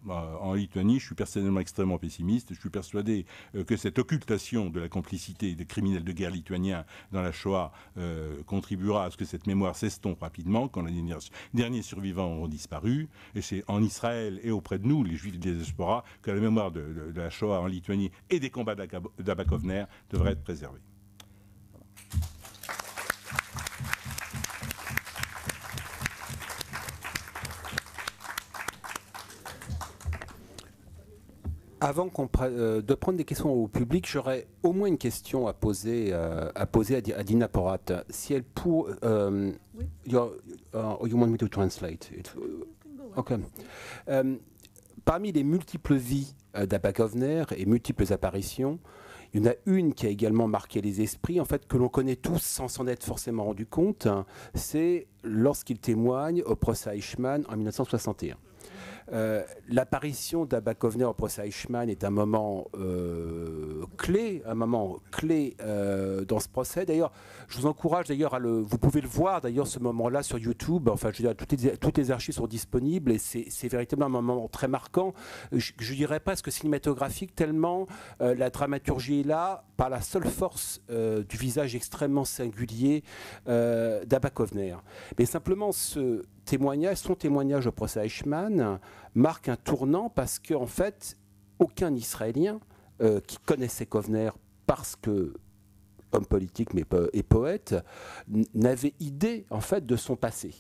En Lituanie, je suis personnellement extrêmement pessimiste. Je suis persuadé euh, que cette occultation de la complicité des criminels de guerre lituaniens dans la Shoah euh, contribuera à ce que cette mémoire s'estompe rapidement quand les derniers survivants auront disparu. Et c'est en Israël et auprès de nous, les Juifs des diaspora, que la mémoire de, de, de la Shoah en Lituanie et des combats d'Abba Kovner devrait être préservée. Avant qu'on pre euh, de prendre des questions au public, j'aurais au moins une question à poser, euh, à, poser à, Di à Dina Porat. Si elle pour, um, oui. uh, you want me to translate it? Okay. Um, parmi les multiples vies euh, d'Abba Kovner et multiples apparitions, il y en a une qui a également marqué les esprits, en fait, que l'on connaît tous sans s'en être forcément rendu compte. Hein, c'est lorsqu'il témoigne au procès Eichmann en mille neuf cent soixante et un. Euh, L'apparition d'Abba Kovner au procès Eichmann est un moment euh, clé, un moment clé euh, dans ce procès. D'ailleurs, je vous encourage d'ailleurs à le, vous pouvez le voir d'ailleurs ce moment-là sur YouTube. Enfin, je veux dire, toutes les, toutes les archives sont disponibles et c'est véritablement un moment très marquant. Je, je dirais presque cinématographique tellement euh, la dramaturgie est là par la seule force euh, du visage extrêmement singulier euh, d'Abba Kovner. Mais simplement ce témoignage, son témoignage au procès Eichmann marque un tournant parce qu'en en fait, aucun Israélien euh, qui connaissait Kovner parce que homme politique mais po et poète n'avait idée en fait de son passé.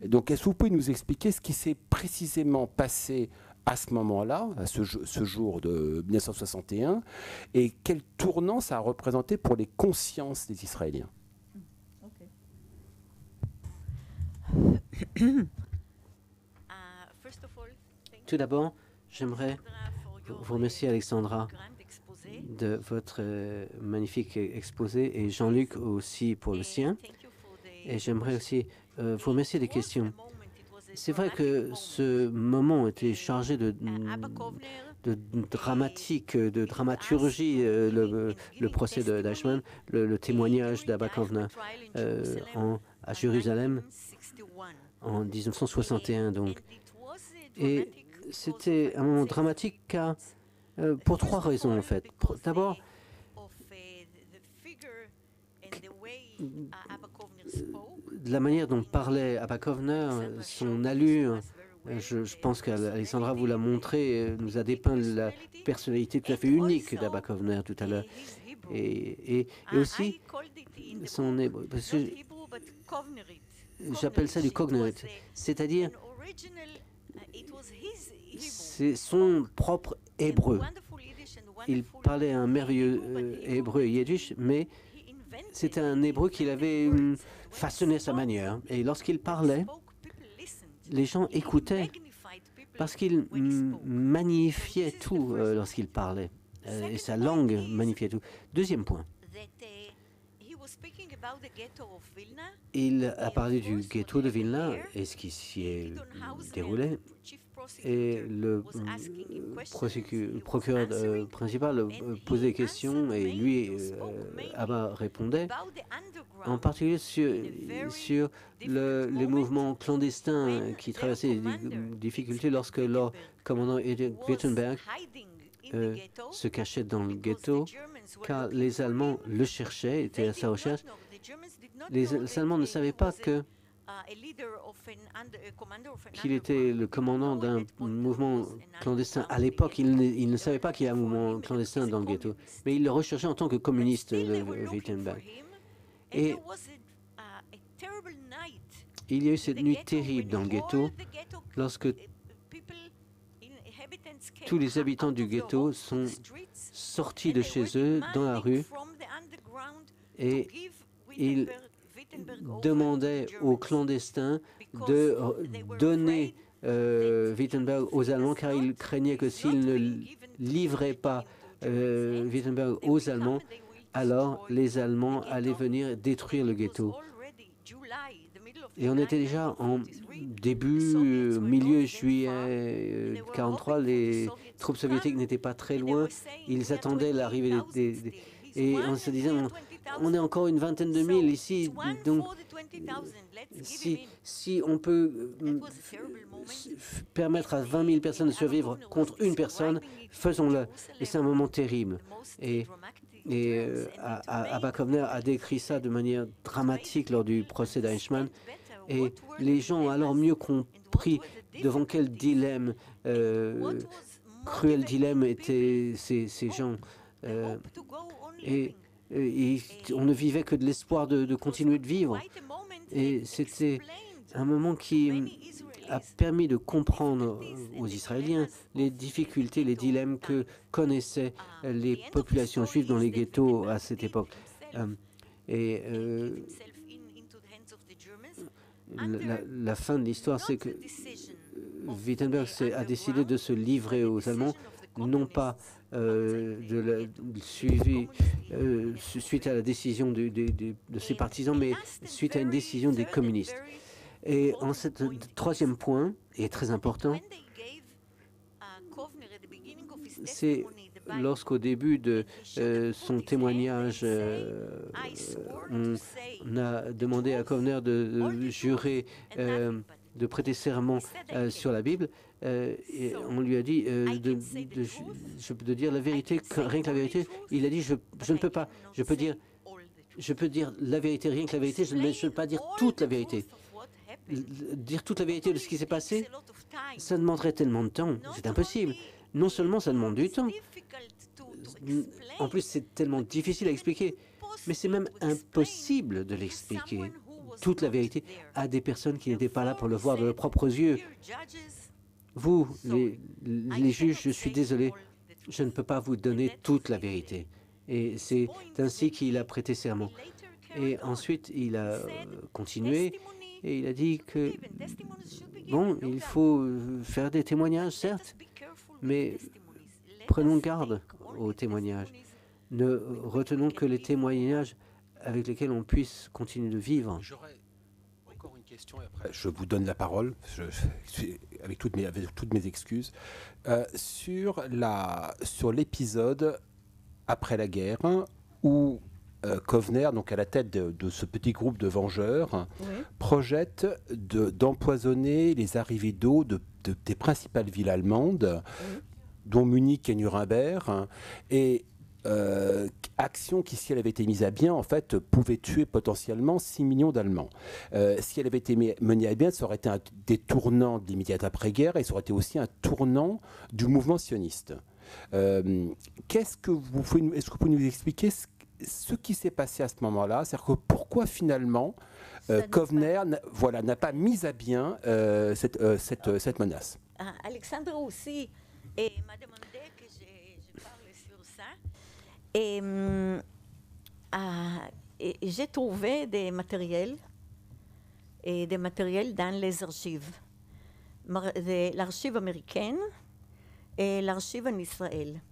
Et donc, est-ce que vous pouvez nous expliquer ce qui s'est précisément passé à ce moment-là, ce, ce jour de mille neuf cent soixante et un, et quel tournant ça a représenté pour les consciences des Israéliens. Tout d'abord, j'aimerais vous remercier, Alexandra, de votre magnifique exposé, et Jean-Luc aussi pour le sien. Et j'aimerais aussi euh, vous remercier des questions. C'est vrai que ce moment était chargé de, de dramatique, de dramaturgie, euh, le, le procès de d'Eichmann, le, le témoignage d'Abba Kovner euh, à Jérusalem en mille neuf cent soixante et un. Donc. Et c'était un moment dramatique car, euh, pour trois raisons en fait. D'abord, la manière dont parlait Abba Kovner, son allure, je, je pense qu'Alexandra vous l'a montré, nous a dépeint la personnalité tout à fait unique d'Abba Kovner tout à l'heure. Et, et, et aussi, son hébreu. J'appelle ça du Kovnerite, c'est-à-dire c'est son propre hébreu. Il parlait un merveilleux euh, hébreu yiddish, mais c'était un hébreu qu'il avait façonné à sa manière. Et lorsqu'il parlait, les gens écoutaient parce qu'il magnifiait tout euh, lorsqu'il parlait. Euh, et sa langue magnifiait tout. Deuxième point. Il a parlé du ghetto de Vilna et ce qui s'y est déroulé. Et le procureur euh, principal posait des questions et lui, euh, Abba, répondait, en particulier sur, sur le, les mouvements clandestins qui traversaient des difficultés lorsque leur commandant Isaac Wittenberg euh, se cachait dans le ghetto, car les Allemands le cherchaient, étaient à sa recherche. Les Allemands ne savaient pas que qu'il était le commandant d'un mouvement clandestin. À l'époque, il, il ne savait pas qu'il y avait un mouvement clandestin dans le ghetto, mais il le recherchait en tant que communiste, le Wittenberg. Et il y a eu cette nuit terrible dans le ghetto, lorsque tous les habitants du ghetto sont sortis de chez eux, dans la rue, et ils demandait aux clandestins de donner euh, Wittenberg aux Allemands, car ils craignaient que s'ils ne livraient pas euh, Wittenberg aux Allemands, alors les Allemands allaient venir détruire le ghetto. Et on était déjà en début, euh, milieu juillet mille neuf cent quarante-trois, les troupes soviétiques n'étaient pas très loin, ils attendaient l'arrivée des, des, des... Et on se disait... On, On est encore une vingtaine de mille ici, donc si, si on peut permettre à vingt mille personnes de survivre contre une personne, faisons-le. Et c'est un moment terrible. Et, et euh, Abba Kovner a décrit ça de manière dramatique lors du procès d'Eichmann. Et les gens ont alors mieux compris devant quel dilemme, euh, cruel dilemme étaient ces, ces gens. Euh, et, Et on ne vivait que de l'espoir de, de continuer de vivre. Et c'était un moment qui a permis de comprendre aux Israéliens les difficultés, les dilemmes que connaissaient les populations juives dans les ghettos à cette époque. Et euh, la, la fin de l'histoire, c'est que Wittenberg a décidé de se livrer aux Allemands, non pas euh, de la, de suivi, euh, suite à la décision de, de, de, de ses partisans, mais suite à une décision des communistes. Et en ce troisième point, et très important, c'est lorsqu'au début de euh, son témoignage, euh, on, on a demandé à Kovner de, de jurer, euh, de prêter serment euh, sur la Bible. Euh, et on lui a dit euh, de, de, de dire la vérité, rien que la vérité. Il a dit je, je ne peux pas. Je peux dire, je peux dire la vérité, rien que la vérité. Je ne peux pas dire toute la vérité. Dire toute la vérité de ce qui s'est passé, ça demanderait tellement de temps. C'est impossible. Non seulement ça demande du temps, en plus c'est tellement difficile à expliquer, mais c'est même impossible de l'expliquer toute la vérité à des personnes qui n'étaient pas là pour le voir de leurs propres yeux. Vous, les, les juges, je suis désolé, je ne peux pas vous donner toute la vérité. Et c'est ainsi qu'il a prêté serment. Et ensuite, il a continué et il a dit que, bon, il faut faire des témoignages, certes, mais prenons garde aux témoignages. Ne retenons que les témoignages avec lesquels on puisse continuer de vivre. Je vous donne la parole, je, je, avec, toutes mes, avec toutes mes excuses, euh, sur la, sur l'épisode après la guerre où euh, Kovner, donc à la tête de, de ce petit groupe de vengeurs, oui, projette de, d'empoisonner les arrivées d'eau de, de, des principales villes allemandes, oui, dont Munich et Nuremberg, et Euh, action qui, si elle avait été mise à bien, en fait, pouvait tuer potentiellement six millions d'Allemands. Euh, si elle avait été menée à bien, ça aurait été un des tournants de l'immédiate après-guerre et ça aurait été aussi un tournant du mouvement sioniste. Euh, qu'est-ce que vous pouvez nous, est-ce que vous pouvez nous expliquer ce, ce qui s'est passé à ce moment-là? C'est-à-dire que pourquoi finalement euh, Kovner n'a, voilà, n'a pas mis à bien euh, cette, euh, cette, euh, cette menace? Ah, Alexandra aussi et Madame Andek, je parle sur ça. Et, euh, et j'ai trouvé des matériels, et des matériels dans les archives, l'archive américaine et l'archive en Israël.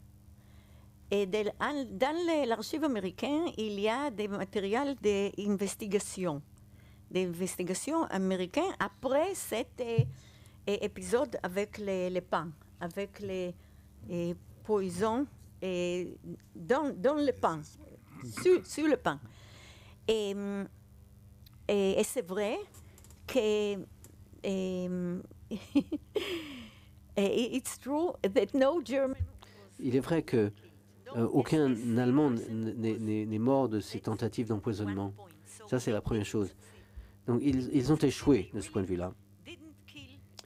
Et de, dans l'archive américaine, il y a des matériels d'investigation, d'investigation américaine après cet euh, épisode avec les, les pains, avec les, les poisons. Et dans, dans le pain, sur, sur le pain. Et, et, et c'est vrai que et, et it's true that no German... Il est vrai que euh, aucun Allemand n'est mort de ces tentatives d'empoisonnement. Ça, c'est la première chose. Donc, ils, ils ont échoué de ce point de vue-là.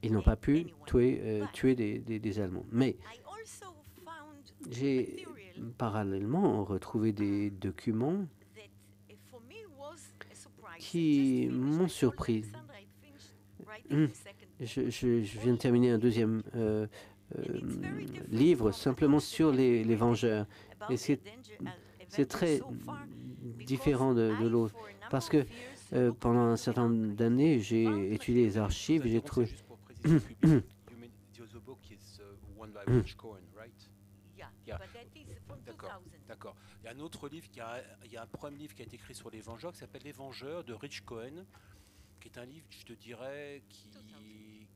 Ils n'ont pas pu tuer, euh, tuer des, des, des Allemands. Mais j'ai parallèlement retrouvé des documents qui m'ont surpris. Mmh. Je, je, je viens de terminer un deuxième euh, euh, livre simplement sur les, les Vengeurs. Et c'est très différent de, de l'autre. Parce que euh, pendant un certain nombre d'années, j'ai étudié les archives et j'ai trouvé... D'accord. Il y a un autre livre, qui a, il y a un premier livre qui a été écrit sur les Vengeurs qui s'appelle Les Vengeurs de Rich Cohen, qui est un livre, je te dirais, qui,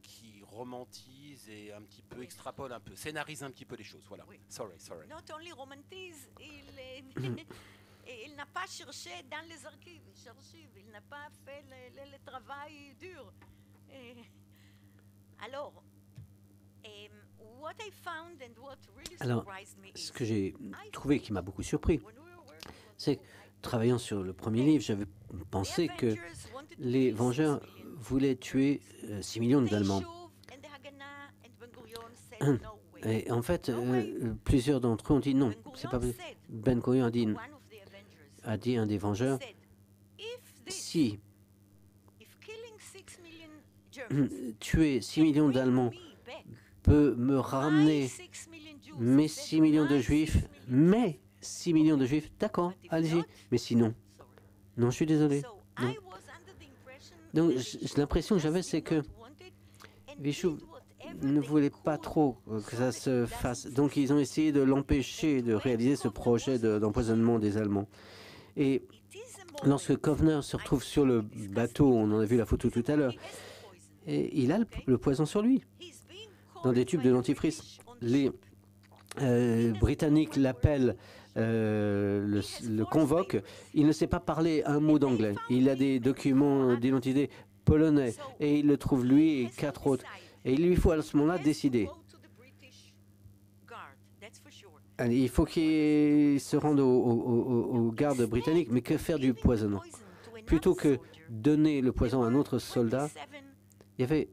qui romantise et un petit peu extrapole un peu, scénarise un petit peu les choses. Voilà. Oui. Sorry, sorry. Not only romantise, il, il n'a pas cherché dans les archives, il n'a pas fait le, le, le travail dur. Et alors. Et alors, ce que j'ai trouvé qui m'a beaucoup surpris, c'est que, travaillant sur le premier livre, j'avais pensé que les Vengeurs voulaient tuer euh, six millions d'Allemands. Et en fait, euh, plusieurs d'entre eux ont dit non, c'est pas possible. Ben-Gurion a dit, a dit un des Vengeurs, si tuer six millions d'Allemands peut me ramener mes six millions de Juifs, mais six millions de Juifs, d'accord, allez-y, mais sinon, non, je suis désolé. Non. Donc, l'impression que j'avais, c'est que Vichou ne voulait pas trop que ça se fasse, donc ils ont essayé de l'empêcher de réaliser ce projet d'empoisonnement des Allemands. Et lorsque Kovner se retrouve sur le bateau, on en a vu la photo tout à l'heure, il a le, le poison sur lui. Dans des tubes de dentifrice, les euh, Britanniques l'appellent, euh, le, le convoquent. Il ne sait pas parler un mot d'anglais. Il a des documents d'identité polonais et il le trouve lui et quatre autres. Et il lui faut à ce moment-là décider. Allez, il faut qu'il se rende aux au, au, au gardes britanniques, mais que faire du poison? Plutôt que donner le poison à un autre soldat, il y avait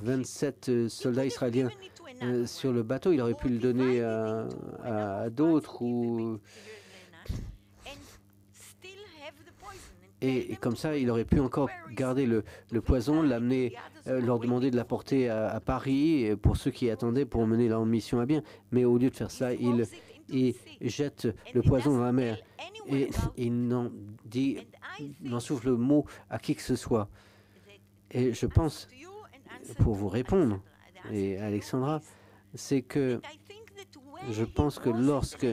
vingt-sept soldats israéliens euh, sur le bateau. Il aurait pu le donner à, à, à d'autres ou Et, et comme ça, il aurait pu encore garder le, le poison, l'amener, euh, leur demander de l'apporter à, à Paris pour ceux qui attendaient pour mener leur mission à bien. Mais au lieu de faire ça, il, il jette le poison dans la mer et il n'en dit, n'en souffle le mot à qui que ce soit. Et je pense, pour vous répondre, et Alexandra, c'est que je pense que lorsque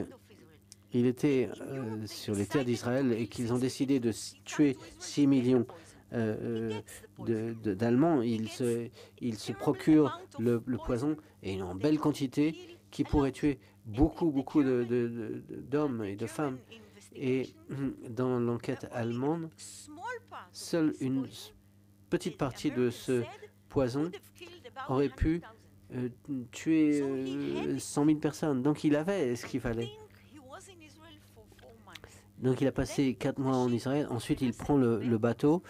il était euh, sur les terres d'Israël et qu'ils ont décidé de tuer six millions euh, d'Allemands, ils se, ils se procurent le, le poison, et une en belle quantité, qui pourrait tuer beaucoup, beaucoup de, de, de, d'hommes et de femmes. Et dans l'enquête allemande, seule une petite partie de ce poison aurait pu euh, tuer euh, cent mille personnes. Donc il avait ce qu'il fallait. Donc il a passé quatre mois en Israël, ensuite il prend le, le bateau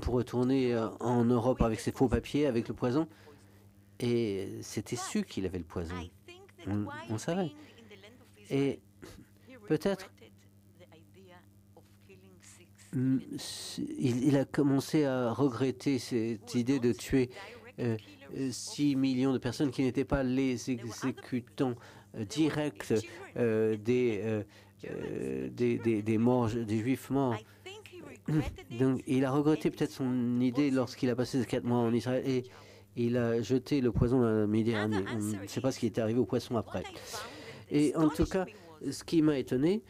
pour retourner en Europe avec ses faux papiers, avec le poison, et c'était su qu'il avait le poison, on, on savait. Et peut-être il, il a commencé à regretter cette idée de tuer euh, six millions de personnes qui n'étaient pas les exécutants directs euh, des... Euh, Euh, des, des, des morts, des juifs morts. Donc, il a regretté peut-être son idée lorsqu'il a passé ces quatre mois en Israël et il a jeté le poison dans la Méditerranée. On ne sait pas ce qui est arrivé au poisson après. Et en tout cas, ce qui m'a étonné,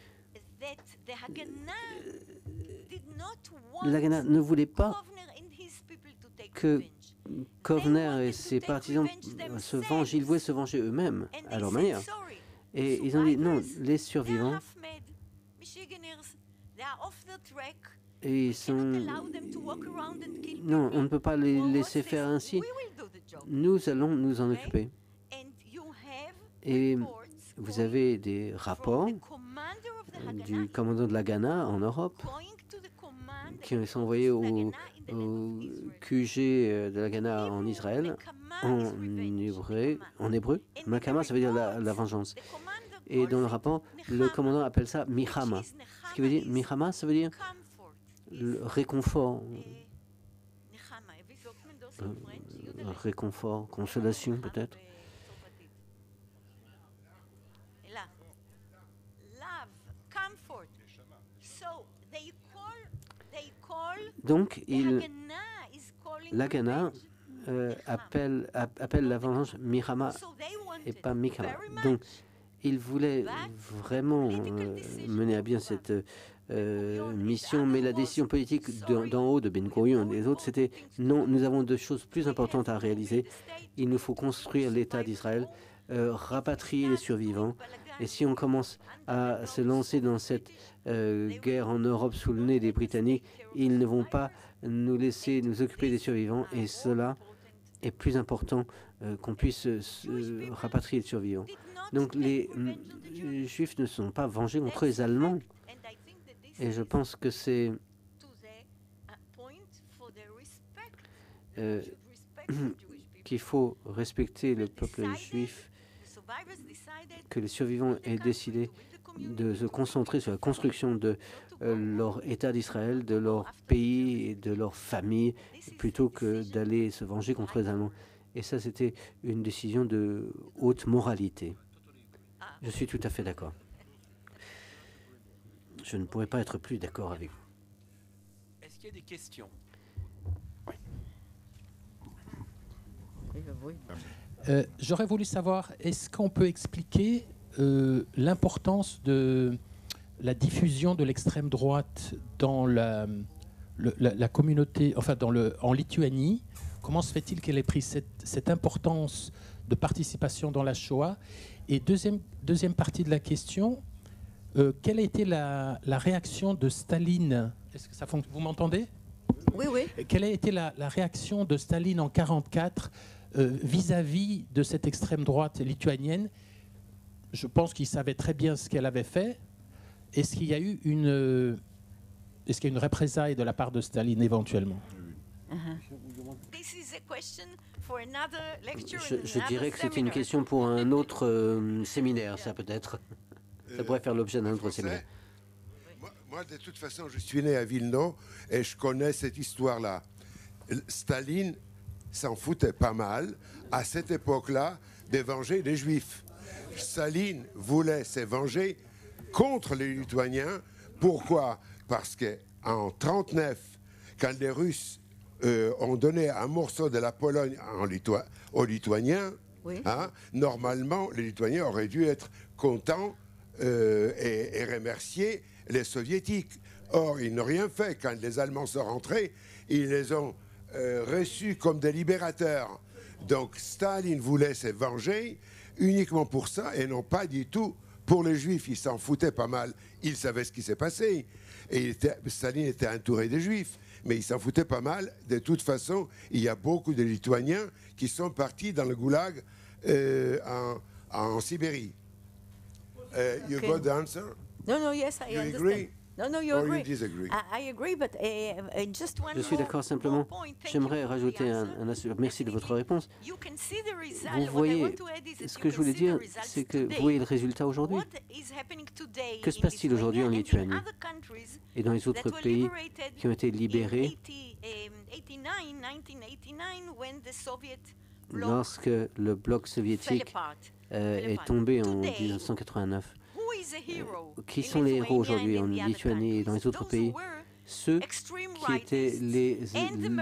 la Haganah ne voulait pas que Kovner et ses partisans se vengent. Ils voulaient se venger eux-mêmes à leur manière. Et ils ont dit non, les survivants, et ils sont... non, on ne peut pas les laisser faire ainsi. Nous allons nous en occuper. Et vous avez des rapports du commandant de la Haganah en Europe qui sont envoyés au, au Q G de la Haganah en Israël. En hébreu, en hébreu, Makama, ça veut dire la, la vengeance. Et dans le rapport, le commandant appelle ça Mihama. Ce qui veut dire, Mihama, ça veut dire le réconfort, euh, réconfort, consolation peut-être. Donc, il, la Haganah Euh, appelle, appelle la vengeance Mihama et pas Mikama. Donc, ils voulaient vraiment euh, mener à bien cette euh, mission, mais la décision politique d'en haut de Ben-Gurion et des autres, c'était non, nous avons deux choses plus importantes à réaliser. Il nous faut construire l'État d'Israël, euh, rapatrier les survivants. Et si on commence à se lancer dans cette euh, guerre en Europe sous le nez des Britanniques, ils ne vont pas nous laisser nous occuper des survivants, et cela est plus important euh, qu'on puisse euh, rapatrier les survivants. Donc les euh, Juifs ne sont pas vengés contre les Allemands. Et je pense que c'est euh, qu'il faut respecter le peuple juif, que les survivants aient décidé de se concentrer sur la construction de euh, leur État d'Israël, de leur pays et de leur famille, plutôt que d'aller se venger contre les Allemands. Et ça, c'était une décision de haute moralité. Je suis tout à fait d'accord. Je ne pourrais pas être plus d'accord avec vous. Est-ce qu'il y a des questions? euh, J'aurais voulu savoir, est-ce qu'on peut expliquer Euh, l'importance de la diffusion de l'extrême droite dans la, le, la, la communauté, enfin dans le, en Lituanie? Comment se fait-il qu'elle ait pris cette, cette importance de participation dans la Shoah? Et deuxième, deuxième partie de la question, euh, quelle a été la, la réaction de Staline? Est-ce que ça fonctionne? Vous m'entendez? Oui, oui. Quelle a été la, la réaction de Staline en mille neuf cent quarante-quatre euh, vis-à-vis de cette extrême droite lituanienne? Je pense qu'il savait très bien ce qu'elle avait fait. Est-ce qu'il y a eu une, est-ce qu'il y a une représaille de la part de Staline éventuellement? Je, je dirais que c'est une question pour un autre euh, séminaire, ça peut-être. Ça pourrait faire l'objet d'un autre séminaire. Moi, Moi, de toute façon, je suis né à Vilna et je connais cette histoire-là. Staline s'en foutait pas mal, à cette époque-là, de venger les Juifs. Staline voulait se venger contre les Lituaniens. Pourquoi? Parce qu'en mille neuf cent trente-neuf, quand les Russes euh, ont donné un morceau de la Pologne en Litua- aux Lituaniens, oui. hein, normalement, les Lituaniens auraient dû être contents euh, et, et remercier les Soviétiques. Or, ils n'ont rien fait. Quand les Allemands sont rentrés, ils les ont euh, reçus comme des libérateurs. Donc, Staline voulait se venger uniquement pour ça et non pas du tout pour les Juifs. Ils s'en foutaient pas mal. Ils savaient ce qui s'est passé. Et il était, Staline était entouré des Juifs. Mais ils s'en foutaient pas mal. De toute façon, il y a beaucoup de Lituaniens qui sont partis dans le goulag euh, en, en Sibérie. Uh, you okay. got the answer? No, no, yes, I you understand. Agree? No, no, you agree. You disagree. I, I agree, but uh, uh, just one Je suis d'accord simplement. J'aimerais rajouter un, un assuré. Merci de votre réponse. Vous voyez, ce que je voulais dire, c'est que vous voyez le résultat aujourd'hui. Que se passe-t-il aujourd'hui en Lituanie et dans les autres pays qui ont été libérés lorsque le bloc soviétique euh, est tombé en mille neuf cent quatre-vingt-neuf? Qui sont les héros aujourd'hui en Lituanie et dans les autres pays? Ceux qui étaient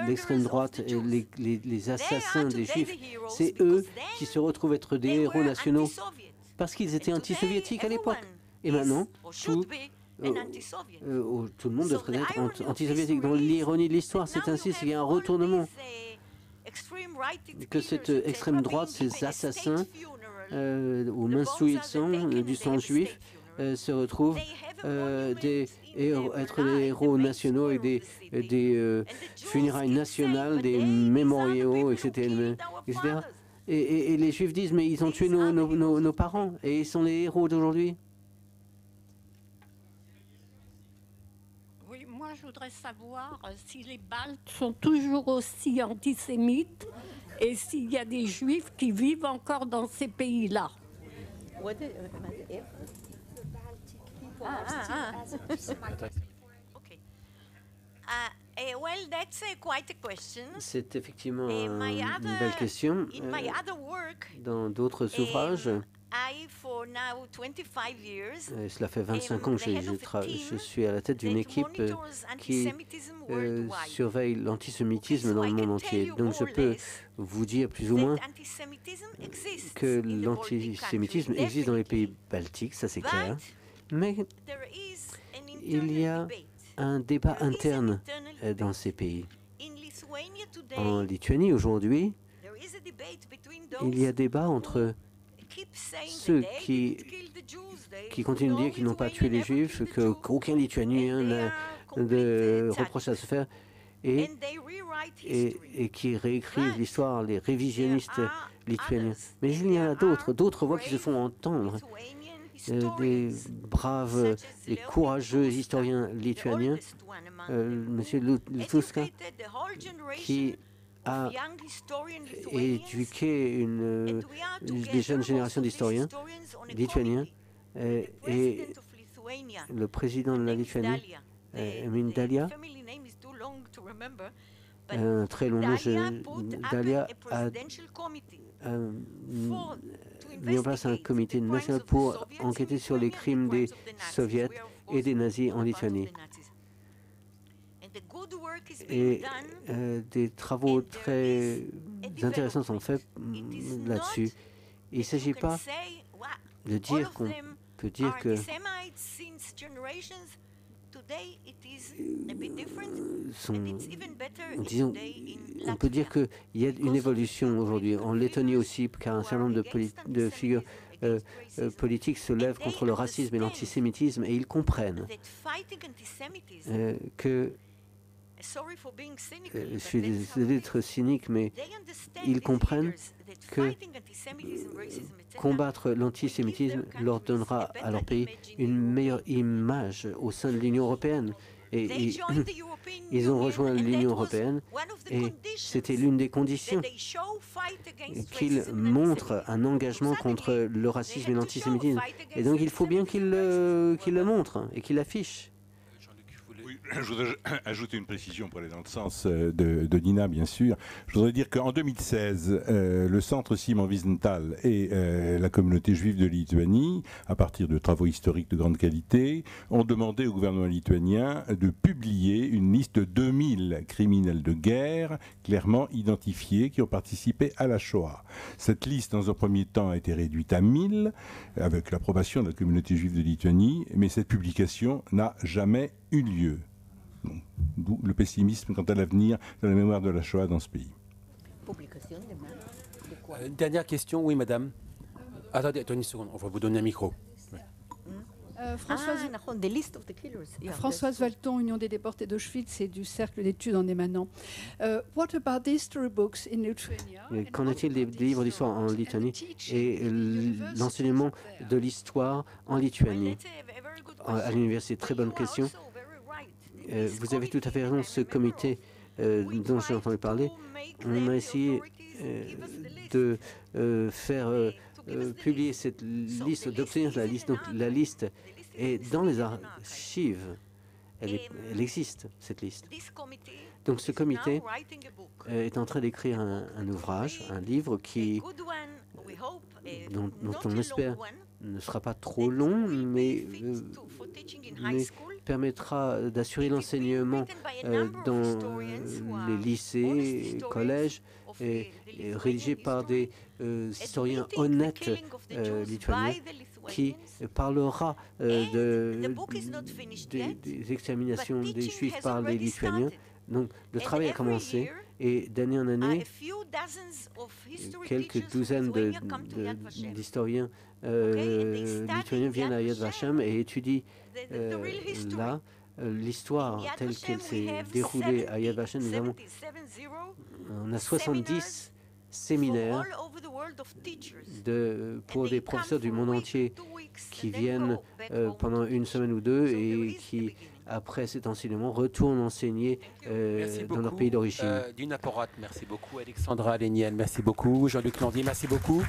l'extrême droite et les, les, les assassins des Juifs, c'est eux qui se retrouvent être des héros nationaux parce qu'ils étaient anti-soviétiques à l'époque. Et maintenant, tout, euh, euh, tout le monde devrait être anti-soviétique. Dans l'ironie de l'histoire, c'est ainsi, c'est qu'il y a un retournement. Que cette extrême droite, ces assassins, Euh, aux mains souillantes euh, du sang juif euh, se retrouvent euh, des héros, être des héros nationaux et des, des euh, funérailles nationales, des mémoriaux, et cetera, et cetera. Et, et, et les juifs disent, mais ils ont tué nos, nos, nos, nos parents et ils sont les héros d'aujourd'hui. Oui, moi je voudrais savoir si les Baltes sont toujours aussi antisémites. Et s'il y a des Juifs qui vivent encore dans ces pays-là. C'est effectivement une belle question. Dans d'autres ouvrages, et cela fait vingt-cinq ans que je, je suis à la tête d'une équipe qui euh, surveille l'antisémitisme dans le monde entier. Donc je peux vous dire plus ou moins que l'antisémitisme existe dans les pays baltiques, ça c'est clair. Mais il y a un débat interne dans ces pays. En Lituanie aujourd'hui, il y a débat entre ceux qui, qui continuent de dire qu'ils n'ont pas tué les Juifs, qu'aucun Lituanien n'a de reproche à se faire, et, et, et qui réécrivent l'histoire, les révisionnistes lituaniens. Mais il y en a d'autres, d'autres voix qui se font entendre. Des braves et courageux historiens lituaniens, euh, M. Lutska, qui a éduqué une, des jeunes générations d'historiens lituaniens et, et le président de la Lituanie, Dalia, un très long nom, Dalia a, a mis en place un comité national pour enquêter sur les crimes des soviets et des nazis en Lituanie. Et euh, des travaux très intéressants sont faits là-dessus. Il ne s'agit pas de dire qu'on peut dire que Son, disons, on peut dire qu'il y a une évolution aujourd'hui. En Lettonie aussi, car un certain nombre de, de figures euh, euh, politiques se lèvent contre le racisme et l'antisémitisme, et ils comprennent euh, que, euh, je suis désolé d'être cynique, mais ils comprennent que combattre l'antisémitisme leur donnera à leur pays une meilleure image au sein de l'Union européenne. Et ils, ils ont rejoint l'Union européenne et c'était l'une des conditions qu'ils montrent un engagement contre le racisme et l'antisémitisme. Et donc il faut bien qu'ils le, qu'ils le montrent et qu'ils l'affichent. je voudrais ajouter une précision pour aller dans le sens de, de Dina, bien sûr. Je voudrais dire qu'en deux mille seize, euh, le centre Simon Wiesenthal et euh, la communauté juive de Lituanie, à partir de travaux historiques de grande qualité, ont demandé au gouvernement lituanien de publier une liste de deux mille criminels de guerre clairement identifiés qui ont participé à la Shoah. Cette liste, dans un premier temps, a été réduite à mille, avec l'approbation de la communauté juive de Lituanie, mais cette publication n'a jamais eu lieu. D'où le pessimisme quant à l'avenir de la mémoire de la Shoah dans ce pays. Publication de quoi ? Euh, dernière question, oui madame. Attendez, attendez une seconde, on va vous donner un micro. Oui. Euh, Françoise, ah, Françoise Valton, Union des déportés d'Auschwitz et du Cercle d'études en émanant. Uh, what about the history books in Lithuania? Qu'en est-il des livres d'histoire en Lituanie et l'enseignement de l'histoire en Lituanie? À l'université, très bonne question. Vous avez tout à fait raison, ce comité euh, dont j'ai entendu parler, on a essayé euh, de euh, faire euh, euh, publier cette liste, d'obtenir la liste. Donc la liste est dans les archives, elle, est, elle existe, cette liste. Donc ce comité est en train d'écrire un, un ouvrage, un livre qui, dont, dont on espère ne sera pas trop long, mais, euh, mais permettra d'assurer l'enseignement euh, dans les lycées, collèges, et, et rédigé par des euh, historiens honnêtes euh, lituaniens, qui parlera euh, de, des, des exterminations des Juifs par les Lituaniens. Donc le travail a commencé. Et d'année en année, quelques douzaines d'historiens euh, lituaniens viennent à Yad Vashem et étudient euh, là l'histoire telle qu'elle s'est déroulée à Yad Vashem. Nous avons, on a soixante-dix séminaires de, pour des professeurs du monde entier qui viennent euh, pendant une semaine ou deux et qui, après cet enseignement, retournent enseigner euh, dans leur pays d'origine. Euh, Dina Porat, merci beaucoup. Alexandra Laignel, merci beaucoup. Jean-Luc Landier, merci beaucoup.